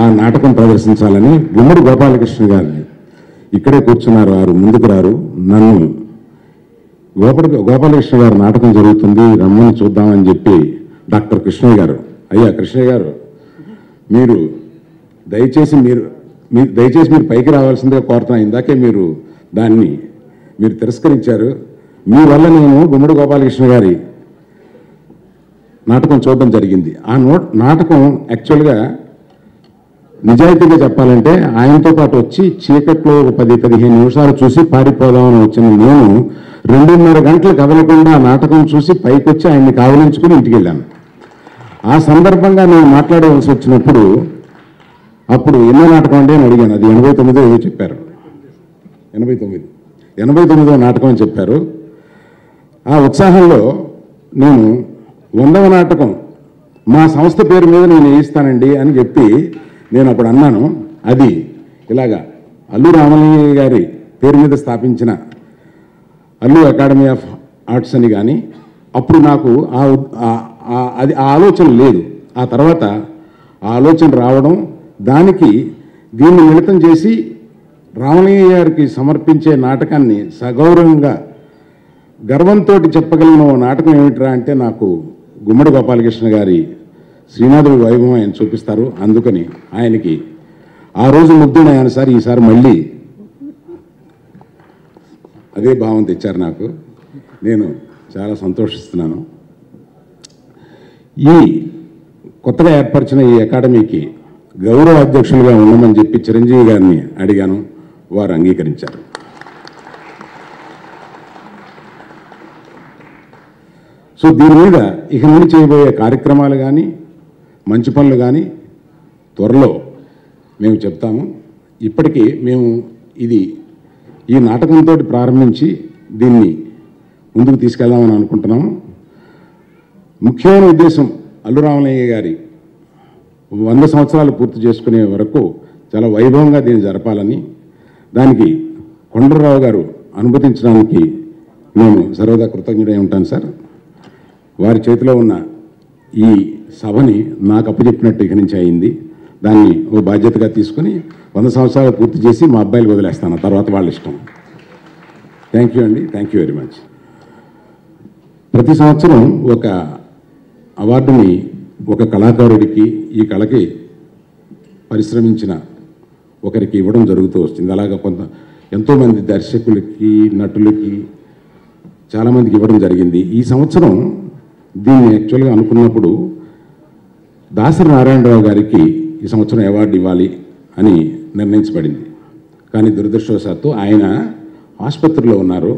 ఆ నాటకం ప్రదర్శించాలని గుమ్మడి గోపాలకృష్ణ గారిని, ఇక్కడే కూర్చున్నారు వారు, ముందుకు రారు, నన్ను గోపాలకృష్ణ గారు నాటకం జరుగుతుంది రమ్మని చూద్దామని చెప్పి డాక్టర్ కృష్ణయ్య గారు, అయ్యా కృష్ణయ్య గారు మీరు దయచేసి మీరు పైకి రావాల్సిందే కోరుతున్నా, ఇందాకే మీరు దాన్ని తిరస్కరించారు, మీ వల్ల నేను గుమ్మడి గోపాలకృష్ణ గారి నాటకం చూడడం జరిగింది. ఆ నాటకం యాక్చువల్గా నిజాయితీగా చెప్పాలంటే ఆయనతో పాటు వచ్చి చీకట్లో ఒక 10-15 నిమిషాలు చూసి పారిపోదామని వచ్చిన నేను 2.5 గంటలు కదలకుండా నాటకం చూసి పైకి వచ్చి ఆయన్ని కావలించుకుని ఇంటికి వెళ్ళాను. ఆ సందర్భంగా నేను మాట్లాడవలసి వచ్చినప్పుడు అప్పుడు ఎన్నో నాటకం అంటే అని అడిగాను. అది 89 ఏదో చెప్పారు, 89వ నాటకం అని చెప్పారు. ఆ ఉత్సాహంలో నేను 100వ నాటకం మా సంస్థ పేరు మీద నేను వేయిస్తానండి అని చెప్పి నేను అప్పుడు అన్నాను. అది ఇలాగా అల్లు రామలింగయ్య గారి పేరు మీద స్థాపించిన అల్లు అకాడమీ ఆఫ్ ఆర్ట్స్ అని. కానీ అప్పుడు నాకు అది ఆ ఆలోచన లేదు. ఆ తర్వాత ఆ ఆలోచన రావడం, దానికి దీన్ని మిళితం చేసి రామలింగయ్య గారికి సమర్పించే నాటకాన్ని సగౌరవంగా గర్వంతో చెప్పగలిగిన నాటకం ఏమిట్రా అంటే నాకు గుమ్మడి గోపాలకృష్ణ గారి శ్రీనాథుడి వైభవం ఆయన చూపిస్తారు. అందుకని ఆయనకి ఆ రోజు ముగ్ధుడయ్యాను సార్, ఈసారి మళ్ళీ అదే భావం తెచ్చారు నాకు, నేను చాలా సంతోషిస్తున్నాను. ఈ కొత్తగా ఏర్పరిచిన ఈ అకాడమీకి గౌరవ అధ్యక్షులుగా ఉండమని చెప్పి చిరంజీవి గారిని అడిగాను, వారు అంగీకరించారు. సో దీని మీద ఇక నుండి చేయబోయే కార్యక్రమాలు కానీ మంచి పనులు కానీ త్వరలో మేము చెప్తాము. ఇప్పటికీ మేము ఈ నాటకంతో ప్రారంభించి దీన్ని ముందుకు తీసుకెళ్దామని అనుకుంటున్నాము. ముఖ్యమైన ఉద్దేశం అల్లు రామలింగయ్య గారి 100 సంవత్సరాలు పూర్తి చేసుకునే వరకు చాలా వైభవంగా దీన్ని జరపాలని, దానికి కొండరావు గారు అనుమతించడానికి నేను సర్వదా కృతజ్ఞుడై ఉంటాను సార్. వారి చేతిలో ఉన్న ఈ సభని నాకు అప్పచెప్పినట్టు ఇక నుంచి అయింది. దాన్ని ఓ బాధ్యతగా తీసుకుని 100 సంవత్సరాలు పూర్తి చేసి మా అబ్బాయిలు వదిలేస్తాను, తర్వాత వాళ్ళ ఇష్టం. థ్యాంక్ యూ అండి, థ్యాంక్ యూ వెరీ మచ్. ప్రతి సంవత్సరం ఒక అవార్డుని ఒక కళాకారుడికి, ఈ కళకి పరిశ్రమించిన ఒకరికి ఇవ్వడం జరుగుతూ వస్తుంది. అలాగే ఎంతోమంది దర్శకులకి, నటులకి, చాలామందికి ఇవ్వడం జరిగింది. ఈ సంవత్సరం దీన్ని యాక్చువల్గా అనుకున్నప్పుడు దాసరి నారాయణరావు గారికి ఈ సంవత్సరం అవార్డు ఇవ్వాలి అని నిర్ణయించబడింది. కానీ దురదృష్టవశాత్తు ఆయన ఆసుపత్రిలో ఉన్నారు.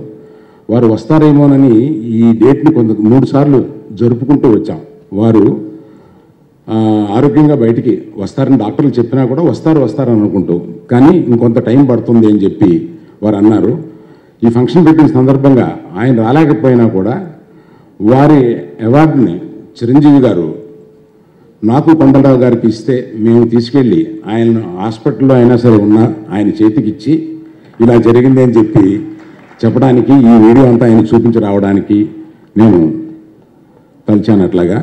వారు వస్తారేమోనని ఈ డేట్ని 3 సార్లు జరుపుకుంటూ వచ్చాం. వారు ఆరోగ్యంగా బయటికి వస్తారని డాక్టర్లు చెప్పినా కూడా వస్తారు అనుకుంటూ, కానీ ఇంకొంత టైం పడుతుంది అని చెప్పి వారు అన్నారు. ఈ ఫంక్షన్ పెట్టిన సందర్భంగా ఆయన రాలేకపోయినా కూడా వారి అవార్డుని చిరంజీవి గారు నాకు కొండరావు గారికి ఇస్తే, మేము తీసుకెళ్ళి ఆయన హాస్పిటల్లో అయినా సరే ఉన్న ఆయన చేతికి ఇచ్చి ఇలా జరిగింది అని చెప్పి చెప్పడానికి, ఈ వీడియో అంతా ఆయన చూపించి రావడానికి నేను తలిచాను అట్లాగా.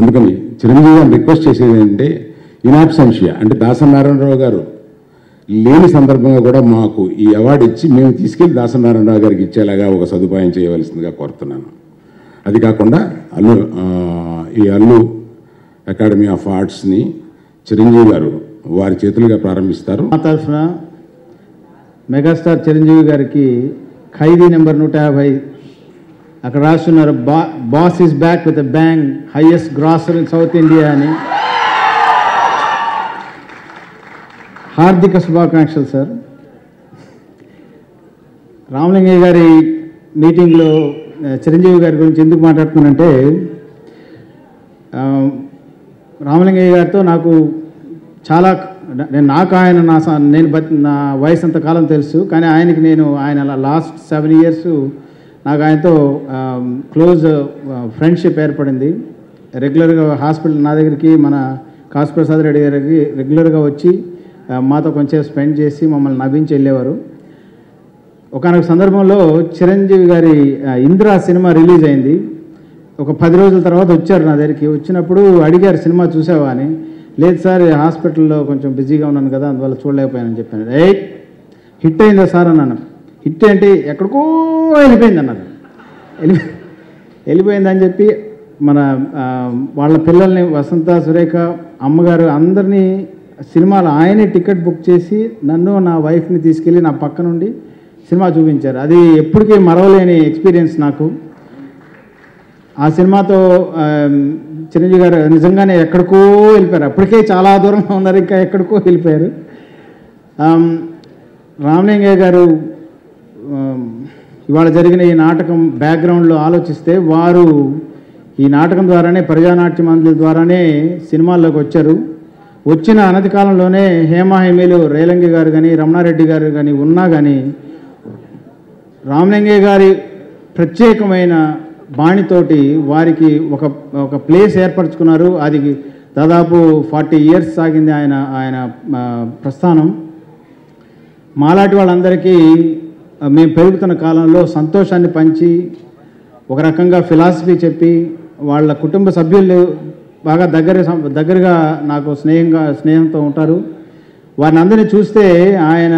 అందుకని చిరంజీవి గారిని రిక్వెస్ట్ చేసేది ఏంటంటే ఇన్ అబ్సెన్షియా అంటే దాసరి నారాయణరావు గారు లేని సందర్భంగా కూడా మాకు ఈ అవార్డు ఇచ్చి మేము తీసుకెళ్ళి దాసరి నారాయణరావు గారికి ఇచ్చేలాగా ఒక సదుపాయం చేయవలసిందిగా కోరుతున్నాను. అది కాకుండా ఈ అల్లు అకాడమీ ఆఫ్ ఆర్ట్స్ని చిరంజీవి గారు వారి చేతులుగా ప్రారంభిస్తారు. మా తరఫున మెగాస్టార్ చిరంజీవి గారికి ఖైదీ నెంబర్ 150 అక్కడ రాస్తున్నారు, boss is back with bang, highest grosser in South India అని హార్దిక శుభాకాంక్షలు సార్. రామలింగయ్య గారి మీటింగ్లో చిరంజీవి గారి గురించి ఎందుకు మాట్లాడుతున్నానంటే, రామలింగయ్య గారితో నాకు చాలా, నేను నా వయసు అంతకాలం తెలుసు, కానీ ఆయనకి నేను అలా లాస్ట్ 7 years నాకు ఆయనతో క్లోజ్ ఫ్రెండ్షిప్ ఏర్పడింది. రెగ్యులర్గా హాస్పిటల్ నా దగ్గరికి, మన కాశీప్రసాద్ రెడ్డి గారికి రెగ్యులర్గా వచ్చి మాతో కొంచెం స్పెండ్ చేసి మమ్మల్ని నవ్వించి వెళ్ళేవారు. ఒకనొక సందర్భంలో చిరంజీవి గారి ఇంద్ర సినిమా రిలీజ్ అయింది. ఒక 10 రోజుల తర్వాత వచ్చారు నా దగ్గరికి. వచ్చినప్పుడు అడిగారు సినిమా చూసావా అని. లేదు సార్, హాస్పిటల్లో కొంచెం బిజీగా ఉన్నాను కదా అందువల్ల చూడలేకపోయానని చెప్పాను. హిట్ అయిందా సార్ అన్నాను. హిట్ అంటే ఎక్కడికో వెళ్ళిపోయింది అన్నారు. వెళ్ళిపోయిందని చెప్పి మన వాళ్ళ పిల్లల్ని, వసంత, సురేఖ, అమ్మగారు అందరినీ సినిమాలో ఆయనే టికెట్ బుక్ చేసి నన్ను, నా వైఫ్ని తీసుకెళ్ళి నా పక్క నుండి సినిమా చూపించారు. అది ఎప్పటికీ మరవలేని ఎక్స్పీరియన్స్ నాకు. ఆ ఆ సినిమాతో చిరంజీవి గారు నిజంగానే ఎక్కడికో వెళ్ళిపోయారు. అప్పటికే చాలా దూరంగా ఉన్నారు, ఇంకా ఎక్కడికో వెళ్ళిపోయారు. రామలింగయ్య గారు ఇవాళ జరిగిన ఈ నాటకం బ్యాక్గ్రౌండ్లో ఆలోచిస్తే వారు ఈ నాటకం ద్వారానే ప్రజానాట్య మండలి ద్వారానే సినిమాల్లోకి వచ్చారు. వచ్చిన అనతి కాలంలోనే హేమాహేమీలు రేలంగి గారు కానీ రమణారెడ్డి గారు కానీ ఉన్నా కానీ రామలింగయ్య గారి ప్రత్యేకమైన బాణితోటి వారికి ఒక ఒక ప్లేస్ ఏర్పరచుకున్నారు. అది దాదాపు 40 years సాగింది ఆయన ఆయన ప్రస్థానం. మాలాటి వాళ్ళందరికీ మేము పెరుగుతున్న కాలంలో సంతోషాన్ని పంచి ఒక రకంగా ఫిలాసఫీ చెప్పి వాళ్ళ కుటుంబ సభ్యులు బాగా దగ్గరగా నాకు స్నేహంతో ఉంటారు. వారిని అందరినీ చూస్తే ఆయన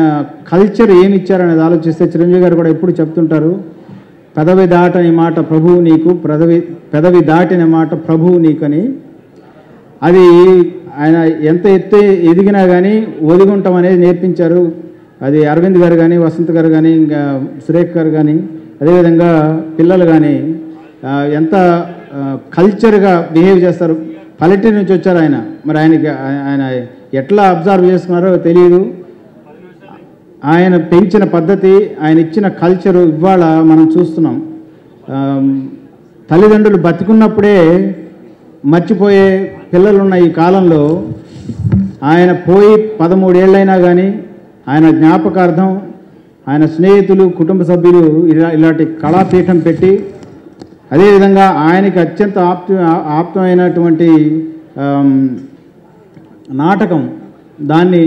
కల్చర్ ఏమి ఇచ్చారనేది ఆలోచిస్తే చిరంజీవి గారు కూడా ఎప్పుడు చెప్తుంటారు, పెదవి దాటని మాట ప్రభువు నీకు, పెదవి దాటిన మాట ప్రభువు నీకని. అది ఆయన ఎంత ఎత్తు ఎదిగినా కానీ ఒదిగుంటాం అనేది నేర్పించారు. అది అరవింద్ గారు కానీ వసంత్ గారు కానీ ఇంకా సురేఖ్ గారు కానీ అదేవిధంగా పిల్లలు కానీ ఎంత కల్చర్గా బిహేవ్ చేస్తారు. పల్లెటూరు నుంచి వచ్చారు ఆయన, మరి ఆయనకి ఆయన ఎట్లా అబ్జర్వ్ చేస్తున్నారో తెలియదు. ఆయన పెంచిన పద్ధతి, ఆయన ఇచ్చిన కల్చరు ఇవాళ మనం చూస్తున్నాం. తల్లిదండ్రులు బతికున్నప్పుడే మర్చిపోయే పిల్లలున్న ఈ కాలంలో ఆయన పోయి 13 ఏళ్ళైనా కానీ ఆయన జ్ఞాపకార్థం ఆయన స్నేహితులు కుటుంబ సభ్యులు ఇలాంటి కళాపీఠం పెట్టి, అదేవిధంగా ఆయనకి అత్యంత ఆప్తమైనటువంటి నాటకం దాన్ని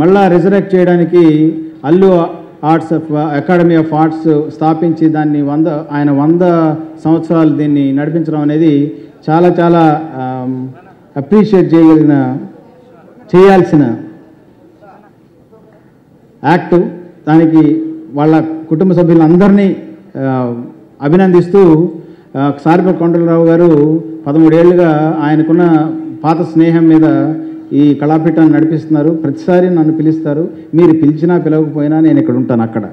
మళ్ళా రిజరెక్ట్ చేయడానికి Allu arts academy of arts స్థాపించి దాన్ని 100 సంవత్సరాలు దీన్ని నడిపించడం అనేది చాలా చాలా అప్రిషియేట్ చేయాల్సిన యాక్ట్. దానికి వాళ్ళ కుటుంబ సభ్యులందరినీ అభినందిస్తూ సార్ప కొండలరావు గారు 13 ఏళ్ళుగా ఆయనకున్న పాత స్నేహం మీద ఈ కళాపీఠాన్ని నడిపిస్తున్నారు. ప్రతిసారి నన్ను పిలుస్తారు, మీరు పిలిచినా పిలవకపోయినా నేను ఇక్కడ ఉంటాను. అక్కడ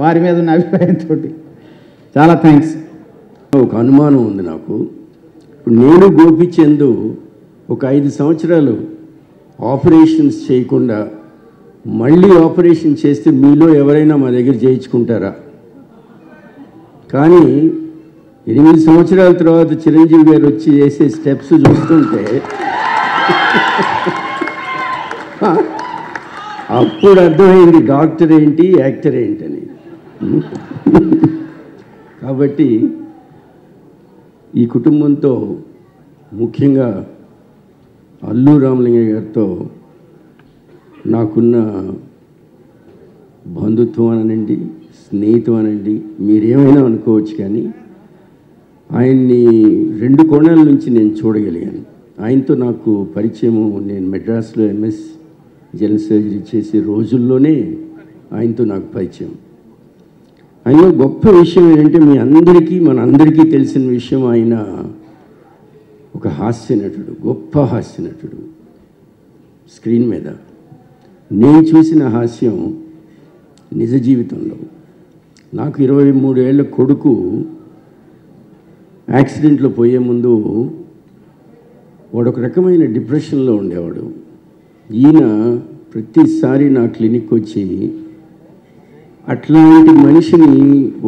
వారి మీద ఉన్న అభిప్రాయంతో చాలా థ్యాంక్స్. ఒక అనుమానం ఉంది నాకు. నేను గోపిచందు ఒక 5 సంవత్సరాలు ఆపరేషన్స్ చేయకుండా మళ్ళీ ఆపరేషన్ చేస్తే మీలో ఎవరైనా మా దగ్గర చేయించుకుంటారా? కానీ 8 సంవత్సరాల తర్వాత చిరంజీవి గారు వచ్చి చేసే స్టెప్స్ చూస్తుంటే అప్పుడు అర్థమైంది డాక్టర్ ఏంటి యాక్టర్ ఏంటని. కాబట్టి ఈ కుటుంబంతో ముఖ్యంగా అల్లు రామలింగయ్య గారితో నాకున్న బంధుత్వం అనండి, స్నేహితం అనండి, మీరేమైనా అనుకోవచ్చు, కానీ ఆయన్ని 2 కోణాల నుంచి నేను చూడగలిగాను. ఆయనతో నాకు పరిచయము, నేను మెడ్రాస్లో MS జనరల్ సర్జరీ చేసే రోజుల్లోనే ఆయనతో నాకు పరిచయం. ఆయన గొప్ప విషయం ఏంటంటే మీ అందరికీ మనందరికీ తెలిసిన విషయం, ఆయన ఒక హాస్యనటుడు, గొప్ప హాస్యనటుడు. స్క్రీన్ మీద నేను చూసిన హాస్యం నిజ జీవితంలో. నాకు 23 ఏళ్ళ కొడుకు యాక్సిడెంట్లో పోయే ముందు వాడు ఒక రకమైన డిప్రెషన్లో ఉండేవాడు. ఈయన ప్రతిసారి నా క్లినిక్ వచ్చి అట్లాంటి మనిషిని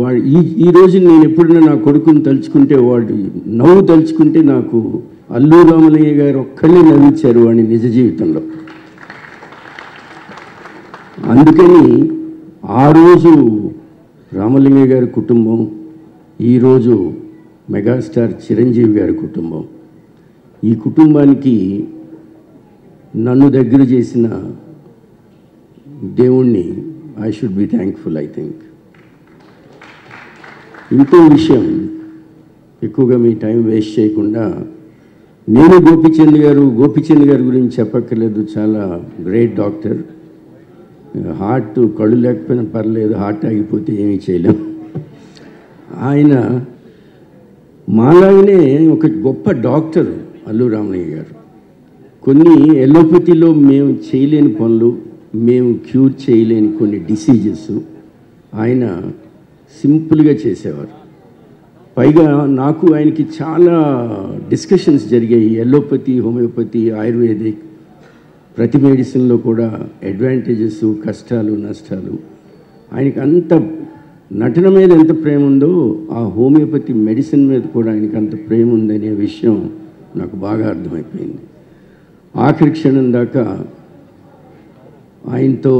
వాడు ఈ రోజు నేను ఎప్పుడైనా నా కొడుకుని తలుచుకుంటే వాడు నవ్వు తలుచుకుంటే నాకు అల్లు రామలింగయ్య గారు ఒక్కళ్ళే నవ్వించారు వాడిని నిజ జీవితంలో. అందుకని ఆ రోజు రామలింగయ్య గారి కుటుంబం, ఈరోజు మెగాస్టార్ చిరంజీవి గారి కుటుంబం, ఈ కుటుంబానికి నన్ను దగ్గర చేసిన దేవుణ్ణి I should be thankful. I think ఇంకో విషయం, ఎక్కువగా మీ టైం వేస్ట్ చేయకుండా, నేను గోపిచంద్ గారి గురించి చెప్పక్కర్లేదు, చాలా గ్రేట్ డాక్టర్. హార్ట్ కళ్ళు లేకపోయినా పర్లేదు, హార్ట్ ఆగిపోతే ఏమీ చేయలేం. ఆయన మాలాగనే ఒక గొప్ప డాక్టరు అల్లు రామలింగయ్య గారు. కొన్ని ఎలోపతిలో మేము చేయలేని పనులు, మేము క్యూర్ చేయలేని కొన్ని డిసీజెస్ ఆయన సింపుల్గా చేసేవారు. పైగా నాకు ఆయనకి చాలా డిస్కషన్స్ జరిగాయి ఎలోపతి హోమియోపతి ఆయుర్వేదిక్ ప్రతి మెడిసిన్లో కూడా అడ్వాంటేజెస్ కష్టాలు నష్టాలు ఆయనకి అంత నటన మీద ఎంత ప్రేమ ఉందో ఆ హోమియోపతి మెడిసిన్ మీద కూడా ఆయనకి అంత ప్రేమ ఉందనే విషయం నాకు బాగా అర్థమైపోయింది ఆఖరి క్షణం దాకా ఆయనతో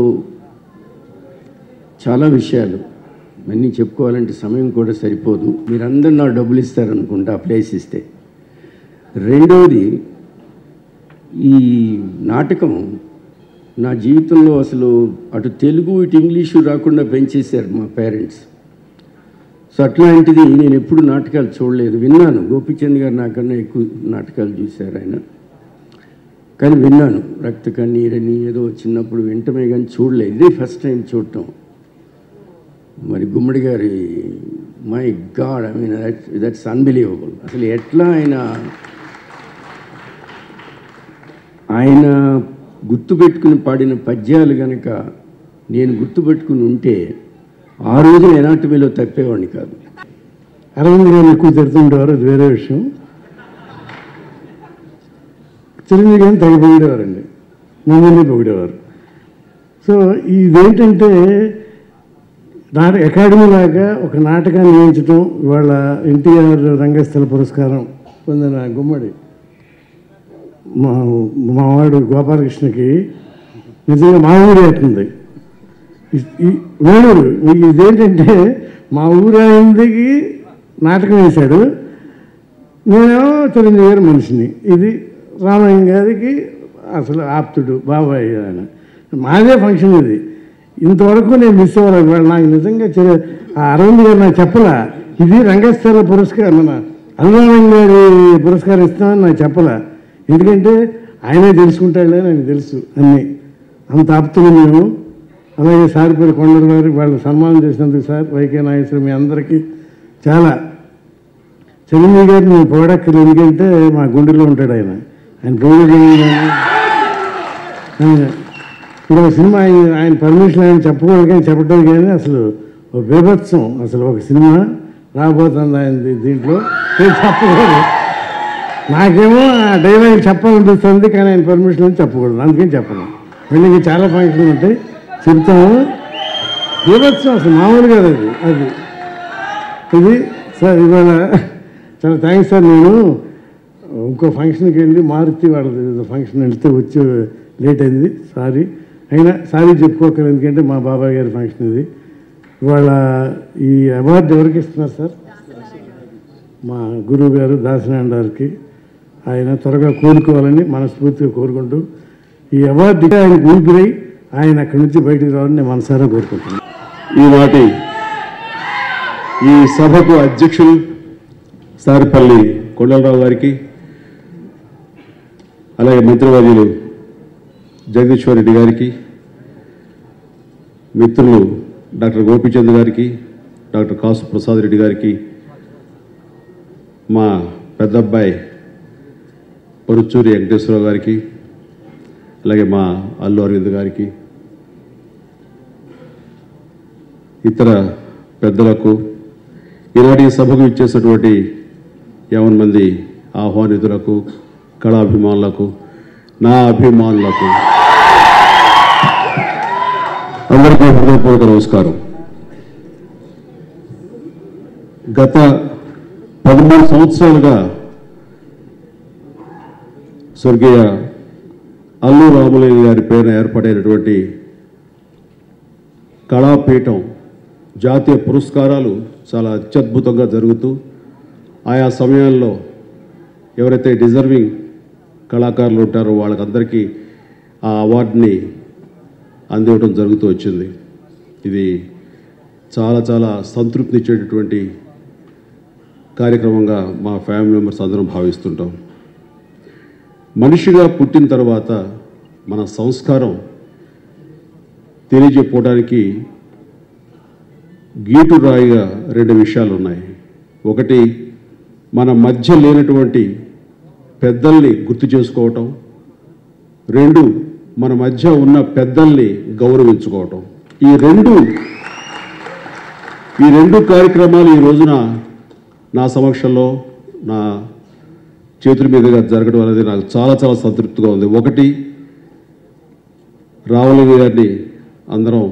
చాలా విషయాలు అన్నీ చెప్పుకోవాలంటే సమయం కూడా సరిపోదు మీరందరూ నా డబ్బులు ఇస్తారనుకుంటా ప్లేస్ ఇస్తే రెండోది ఈ నాటకం నా జీవితంలో అసలు అటు తెలుగు ఇటు ఇంగ్లీషు రాకుండా పెంచేశారు మా పేరెంట్స్ సో అట్లాంటిది నేను ఎప్పుడు నాటకాలు చూడలేదు విన్నాను గోపీచంద్ గారు నాకన్నా ఎక్కువ నాటకాలు చూశారు ఆయన కానీ విన్నాను రక్త కన్నీరని ఏదో చిన్నప్పుడు వెంటనే కానీ చూడలేదు ఇదే ఫస్ట్ టైం చూడటం మరి గుమ్మడి గారి my God I mean that's unbelievable అసలు ఎట్లా ఆయన గుర్తుపెట్టుకుని పాడిన పద్యాలు కనుక నేను గుర్తుపెట్టుకుని ఉంటే ఆ రోజు ఎనాటమీలో తప్పేవాడిని కాదు అరవింద్ గారు ఎక్కువ తిడుతుండేవారు అది వేరే విషయం చిరంజీవి గారిని తగ్గిపోయేవారండి మమ్మల్ని పొగిడేవారు సో ఇదేంటంటే అకాడమీ లాగా ఒక నాటకాన్ని వేయించడం ఇవాళ ఎన్టీఆర్ రంగస్థల పురస్కారం పొందిన గుమ్మడి మావాడు గోపాలకృష్ణకి నిజంగా మా ఊరే అవుతుంది వేణూరు మీకు ఇదేంటంటే మా ఊరేందుకి నాటకం వేశాడు నేనేమో చిరంజీవి గారి మనిషిని ఇది రామయ్య గారికి అసలు ఆప్తుడు బాబాయ్ ఆయన మాదే ఫంక్షన్ ఇది ఇంతవరకు నేను మిస్ అవ్వలేదు వాళ్ళు నాకు నిజంగా అరవింద్ గారు నాకు చెప్పలా ఇది రంగస్థల పురస్కారం మన అనురామయ్య గారి పురస్కారం ఇస్తామని నాకు చెప్పలా ఎందుకంటే ఆయనే తెలుసుకుంటాడులే నాకు తెలుసు అన్నీ అంత ఆప్తులు మేము అలాగే సారిపేరు కొండల గారికి వాళ్ళు సన్మానం చేసినందుకు సార్ వైకే నాగేశ్వరం మీ అందరికీ చాలా చిరంజీవి గారిని నేను పోడక్కలు ఎందుకంటే మా గుండెలో ఉంటాడు ఆయన ఆయన పోయి ఇప్పుడు ఒక సినిమా ఆయన పర్మిషన్ ఆయన చెప్పకూడదు కానీ చెప్పడం కానీ అసలు ఒక బీభత్సం అసలు ఒక సినిమా రాబోతుంది ఆయన దీంట్లో నేను చెప్పకూడదు నాకేమో ఆ డైలాగ్ చెప్పాలనిపిస్తుంది కానీ ఆయన పర్మిషన్ అని చెప్పకూడదు అందుకని చెప్పను వీళ్ళకి చాలా ఫంక్షన్లు ఉంటాయి చెప్తాము బీభత్సం అసలు మామూలు కాదు అది అది ఇది సార్ ఇవాళ చాలా థ్యాంక్స్ సార్ నేను ఇంకో ఫంక్షన్కి వెళ్ళి మారుతి వాళ్ళ ఫంక్షన్ వెళ్తే వచ్చి లేట్ అయింది సారీ అయినా సారీ చెప్పుకోకలేదు ఎందుకంటే మా బాబాయ్ గారి ఫంక్షన్ ఇది ఇవాళ ఈ అవార్డు ఎవరికి ఇస్తున్నారు సార్ మా గురువు గారు దాసనారాయణ గారికి ఆయన త్వరగా కోరుకోవాలని మనస్ఫూర్తిగా కోరుకుంటూ ఈ అవార్డు ఆయన ఊపిరై ఆయన అక్కడి నుంచి బయటకు రావాలని నేను మనసారా కోరుకుంటున్నాను ఈనాటి ఈ సభకు అధ్యక్షులు సారిపల్లి కొండలరావు గారికి అలాగే మిత్రవాదులు జగదీశ్వర్ రెడ్డి గారికి మిత్రులు డాక్టర్ గోపీచంద్ గారికి డాక్టర్ కాసు ప్రసాద్ రెడ్డి గారికి మా పెద్దబ్బాయి పరుచూరి వెంకటేశ్వరరావు గారికి అలాగే మా అల్లు అరవింద్ గారికి ఇతర పెద్దలకు ఈనాటి సభకు ఇచ్చేసినటువంటి 50 మంది ఆహ్వానితులకు కళాభిమానులకు నా అభిమానులకు అందరికీ హృదయపూర్వక నమస్కారం గత 13 సంవత్సరాలుగా స్వర్గీయ అల్లు రామలింగ గారి పేరున ఏర్పడైనటువంటి కళాపీఠం జాతీయ పురస్కారాలు చాలా అత్యద్భుతంగా జరుగుతూ ఆయా సమయాల్లో ఎవరైతే డిజర్వింగ్ కళాకారులు ఉంటారో వాళ్ళకందరికీ ఆ అవార్డుని అందివ్వడం జరుగుతూ వచ్చింది ఇది చాలా చాలా సంతృప్తినిచ్చేటటువంటి కార్యక్రమంగా మా ఫ్యామిలీ మెంబర్స్ అందరం భావిస్తుంటాం మనిషిగా పుట్టిన తర్వాత మన సంస్కారం తెలియజెప్పుకోవడానికి గీటు రాయిగా 2 విషయాలు ఉన్నాయి ఒకటి మన మధ్య లేనటువంటి పెద్దల్ని గుర్తు చేసుకోవటం 2 మన మధ్య ఉన్న పెద్దల్ని గౌరవించుకోవటం ఈ రెండు కార్యక్రమాలు ఈ రోజున నా సమక్షంలో నా చేతుల మీదుగా జరగడం అనేది నాకు చాలా చాలా సంతృప్తిగా ఉంది. ఒకటి రావుల గారిని అందరం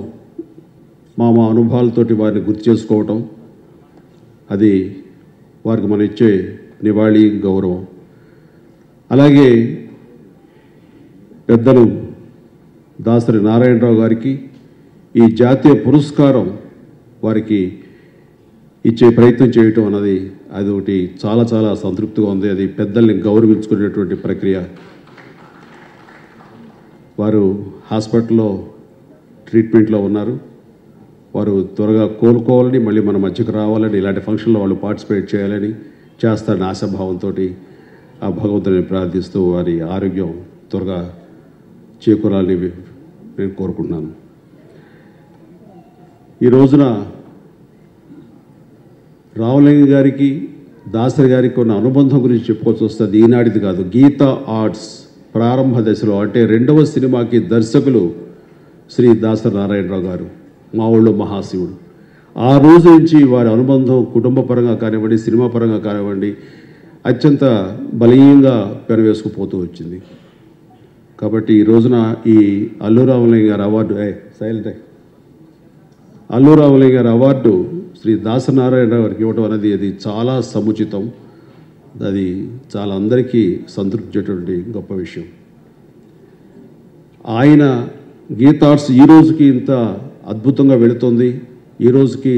మా మా అనుభవాలతోటి వారిని గుర్తు చేసుకోవటం, అది వారికి మనం ఇచ్చే నివాళి గౌరవం. అలాగే పెద్దలు దాసరి నారాయణరావు గారికి ఈ జాతీయ పురస్కారం వారికి ఇచ్చే ప్రయత్నం చేయటం అన్నది అది ఒకటి చాలా చాలా సంతృప్తిగా ఉంది. అది పెద్దల్ని గౌరవించుకునేటువంటి ప్రక్రియ. వారు హాస్పిటల్లో ట్రీట్మెంట్లో ఉన్నారు, వారు త్వరగా కోలుకోవాలని మళ్ళీ మన మధ్యకు రావాలని ఇలాంటి ఫంక్షన్లో వాళ్ళు పార్టిసిపేట్ చేయాలని చేస్తారని ఆశాభావంతో ఆ భగవంతుని ప్రార్థిస్తూ వారి ఆరోగ్యం త్వరగా చేకూరాలని నేను కోరుకుంటున్నాను. ఈ రోజున రావులింగ గారికి దాసరి గారికి ఉన్న అనుబంధం గురించి చెప్పుకోవాల్సి వస్తుంది. ఈనాటిది కాదు, గీతా ఆర్ట్స్ ప్రారంభ దశలో అంటే రెండవ సినిమాకి దర్శకులు శ్రీ దాసరి నారాయణరావు గారు, మా ఊళ్ళో మహాశివుడు. ఆ రోజు నుంచి వారి అనుబంధం కుటుంబ పరంగా కానివ్వండి, సినిమా పరంగా కానివ్వండి, అత్యంత బలీయంగా పెనవేసుకుపోతూ వచ్చింది. కాబట్టి ఈ రోజున ఈ అల్లు రామలింగ గారి అవార్డు శ్రీ దాసనారాయణరావు గారికి ఇవ్వడం అనేది అది చాలా సముచితం. అది చాలా అందరికీ సంతృప్తిచేటువంటి గొప్ప విషయం. ఆయన గీతార్ట్స్ ఈ రోజుకి ఇంత అద్భుతంగా వెళుతుంది, ఈ రోజుకి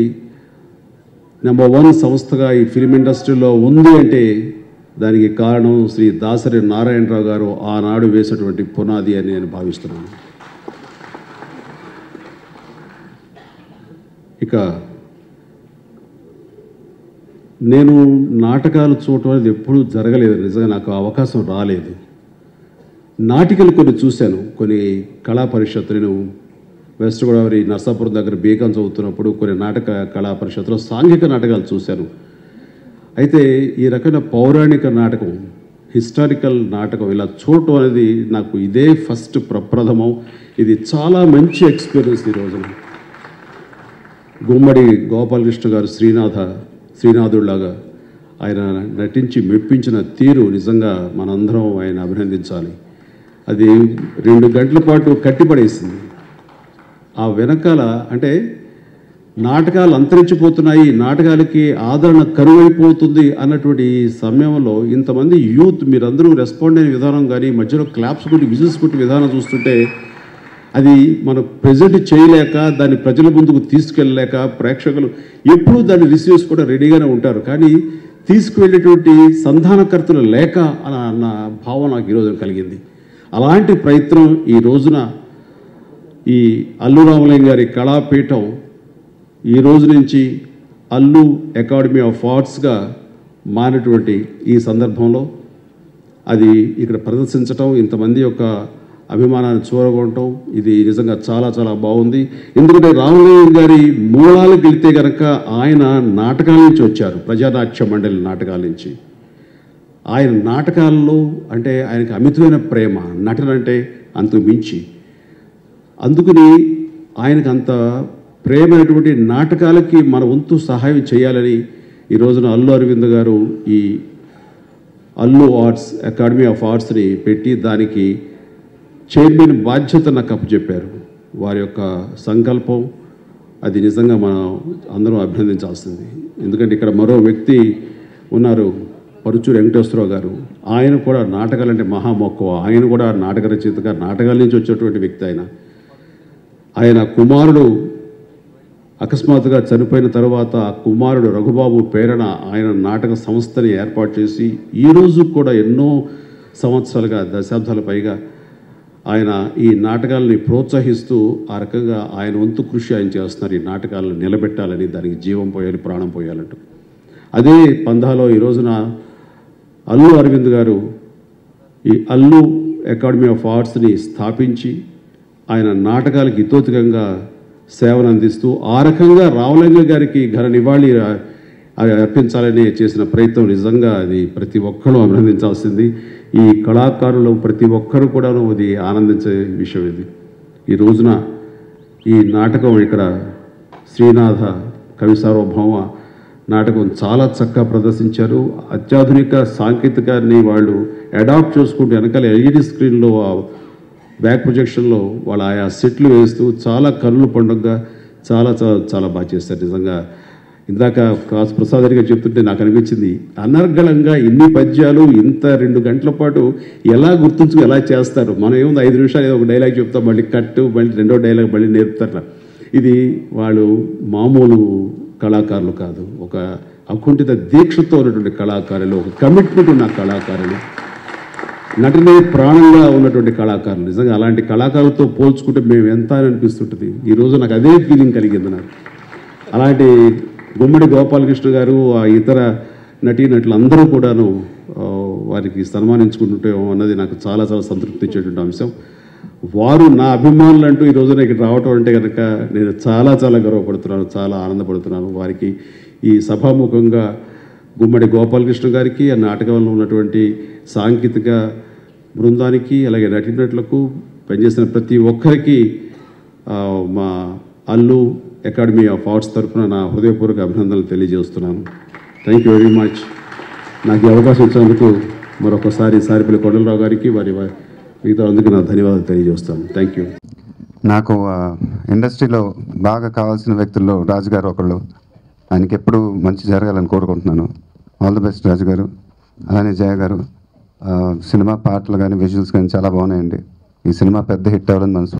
#1 సంస్థగా ఈ ఫిలిం ఇండస్ట్రీలో ఉంది అంటే దానికి కారణం శ్రీ దాసరి నారాయణరావు గారు ఆనాడు వేసినటువంటి పునాది అని నేను భావిస్తున్నాను. ఇక నేను నాటకాలు చూడటం అనేది ఎప్పుడూ జరగలేదు, నిజంగా నాకు అవకాశం రాలేదు. నాటికలు కొన్ని చూశాను, కొన్ని కళా పరిషత్తు, నేను వెస్ట్ గోదావరి నర్సాపురం దగ్గర బీకాన్ చదువుతున్నప్పుడు కొన్ని నాటక కళా పరిషత్తులో సాంఘిక నాటకాలు చూశాను. అయితే ఈ రకమైన పౌరాణిక నాటకం, హిస్టారికల్ నాటకం ఇలా చూడటం అనేది నాకు ఇదే ఫస్ట్ ప్రప్రథమం. ఇది చాలా మంచి ఎక్స్పీరియన్స్. ఈ రోజున గుమ్మడి గోపాలకృష్ణ గారు శ్రీనాథుడిలాగా ఆయన నటించి మెప్పించిన తీరు నిజంగా మనందరం ఆయన అభినందించాలి. అది 2 గంటల పాటు కట్టిపడేసింది. ఆ వెనకాల అంటే నాటకాలు అంతరించిపోతున్నాయి, నాటకాలకి ఆదరణ కరువైపోతుంది అన్నటువంటి ఈ సమయంలో ఇంతమంది యూత్ మీరందరూ రెస్పాండ్ అయిన విధానం కానీ, మధ్యలో క్లాప్స్ కొట్టి విజిల్స్ కొట్టి విధానం చూస్తుంటే అది మనం ప్రెజెంట్ చేయలేక, దాన్ని ప్రజల ముందుకు తీసుకెళ్ళలేక, ప్రేక్షకులు ఎప్పుడూ దాన్ని రిసీవ్ చేసుకోవడం రెడీగానే ఉంటారు కానీ తీసుకువెళ్ళేటువంటి సంధానకర్తలు లేక అన్న భావన నాకు ఈరోజు కలిగింది. అలాంటి ప్రయత్నం ఈ రోజున ఈ అల్లు రామలింగ గారి కళాపీఠం ఈ రోజు నుంచి అల్లు అకాడమీ ఆఫ్ ఆర్ట్స్గా మారినటువంటి ఈ సందర్భంలో అది ఇక్కడ ప్రదర్శించటం, ఇంతమంది యొక్క అభిమానాన్ని చూరగొనటం ఇది నిజంగా చాలా చాలా బాగుంది. ఎందుకంటే రామలింగ గారి మూలాలు గెలితే కనుక ఆయన నాటకాల నుంచి వచ్చారు, ప్రజానాట్య మండలి నాటకాల నుంచి. ఆయన నాటకాల్లో అంటే ఆయనకు అమితమైన ప్రేమ, నటన అంటే అంతకు మించి, అందుకని ఆయనకు అంత ప్రేమైనటువంటి నాటకాలకి మన వంతు సహాయం చేయాలని ఈ రోజున అల్లు అరవింద్ గారు ఈ అల్లు ఆర్ట్స్ అకాడమీ ఆఫ్ ఆర్ట్స్ని పెట్టి దానికి చైర్మన్ బాధ్యత నాకు అప్పచెప్పారు. వారి యొక్క సంకల్పం అది నిజంగా మనం అందరం అభినందించాల్సింది. ఎందుకంటే ఇక్కడ మరో వ్యక్తి ఉన్నారు, పరుచూరు వెంకటేశ్వరరావు గారు. ఆయన కూడా నాటకాలంటే మహామక్కువ, ఆయన కూడా నాటక రచయితగా నాటకాల నుంచి వచ్చేటువంటి వ్యక్తి. ఆయన కుమారుడు అకస్మాత్తుగా చనిపోయిన తర్వాత కుమారుడు రఘుబాబు పేరణ ఆయన నాటక సంస్థని ఏర్పాటు చేసి ఈరోజు కూడా ఎన్నో సంవత్సరాలుగా, దశాబ్దాల పైగా ఆయన ఈ నాటకాలని ప్రోత్సహిస్తూ ఆ రకంగా ఆయన వంతు కృషి ఆయన చేస్తున్నారు. ఈ నాటకాలను నిలబెట్టాలని, దానికి జీవం పోయాలి, ప్రాణం పోయాలంటూ. అదే పందాలో ఈ రోజున అల్లు అరవింద్ గారు ఈ అల్లు అకాడమీ ఆఫ్ ఆర్ట్స్ని స్థాపించి ఆయన నాటకాలకు ఇతోతికంగా సేవలు అందిస్తూ ఆ రకంగా రావులింగ గారికి ఘన నివాళి అర్పించాలని చేసిన ప్రయత్నం నిజంగా అది ప్రతి ఒక్కరూ అభినందించాల్సింది. ఈ కళాకారులు ప్రతి ఒక్కరూ కూడాను అది ఆనందించే విషయం. ఇది ఈ రోజున ఈ నాటకం ఇక్కడ శ్రీనాథ కవి సార్వభౌమ నాటకం చాలా చక్కగా ప్రదర్శించారు. అత్యాధునిక సాంకేతికాన్ని వాళ్ళు అడాప్ట్ చేసుకుంటూ వెనకాల ఎల్ఈడి స్క్రీన్లో బ్యాక్ ప్రొజెక్షన్లో వాళ్ళ ఆయా సెట్లు వేస్తూ చాలా కళ్ళు పండుగగా చాలా చాలా చాలా బాగా చేస్తారు. నిజంగా ఇందాక కాసు ప్రసాద్ గారు చెప్తుంటే నాకు అనిపించింది, అనర్గళంగా ఇన్ని పద్యాలు ఇంత 2 గంటల పాటు ఎలా గుర్తుంచుకు ఎలా చేస్తారు. మనం ఏముంది 5 నిమిషాలు ఏదో ఒక డైలాగ్ చెప్తాం, మళ్ళీ కట్టు, మళ్ళీ రెండో డైలాగ్ మళ్ళీ నేర్పుతారు. ఇది వాళ్ళు మామూలు కళాకారులు కాదు, ఒక అకుంఠిత దీక్షతో ఉన్నటువంటి కళాకారులు, ఒక కమిట్మెంట్ ఉన్న కళాకారులు, నటనే ప్రాణంగా ఉన్నటువంటి కళాకారులు. నిజంగా అలాంటి కళాకారులతో పోల్చుకుంటే మేము ఎంత అనిపిస్తుంటుంది. ఈరోజు నాకు అదే ఫీలింగ్ కలిగింది. నాకు అలాంటి గుమ్మడి గోపాలకృష్ణ గారు ఆ ఇతర నటీనటులు అందరూ కూడాను వారికి సన్మానించుకుంటుంటేమో అన్నది నాకు చాలా చాలా సంతృప్తి ఇచ్చేటువంటి అంశం. వారు నా అభిమానులు అంటూ ఈ రోజున ఇక్కడ రావటం అంటే కనుక నేను చాలా చాలా గర్వపడుతున్నాను, చాలా ఆనందపడుతున్నాను. వారికి ఈ సభాముఖంగా గుమ్మడి గోపాలకృష్ణ గారికి, ఆ నాటకంలో ఉన్నటువంటి సాంకేతిక బృందానికి, అలాగే నటీనటులకు పనిచేసిన ప్రతి ఒక్కరికి మా అల్లు అకాడమీ ఆఫ్ ఆర్ట్స్ తరఫున నా హృదయపూర్వక అభినందనలు తెలియజేస్తున్నాను. Thank you very much. నాకు ఈ అవకాశం ఇచ్చినందుకు మరొకసారి సారిపల్లి కొండలరావు గారికి వారి మిగతా అందుకు నా ధన్యవాదాలు తెలియజేస్తాను. Thank you. నాకు ఇండస్ట్రీలో బాగా కావాల్సిన వ్యక్తుల్లో రాజుగారు ఒకళ్ళు. ఆయనకి ఎప్పుడు మంచి జరగాలని కోరుకుంటున్నాను. ఆల్ ది బెస్ట్ రాజుగారు. అలానే జయ గారు, సినిమా పాటలు కానీ విజువల్స్ కానీ చాలా బాగున్నాయండి. ఈ సినిమా పెద్ద హిట్ అవ్వాలని మనసు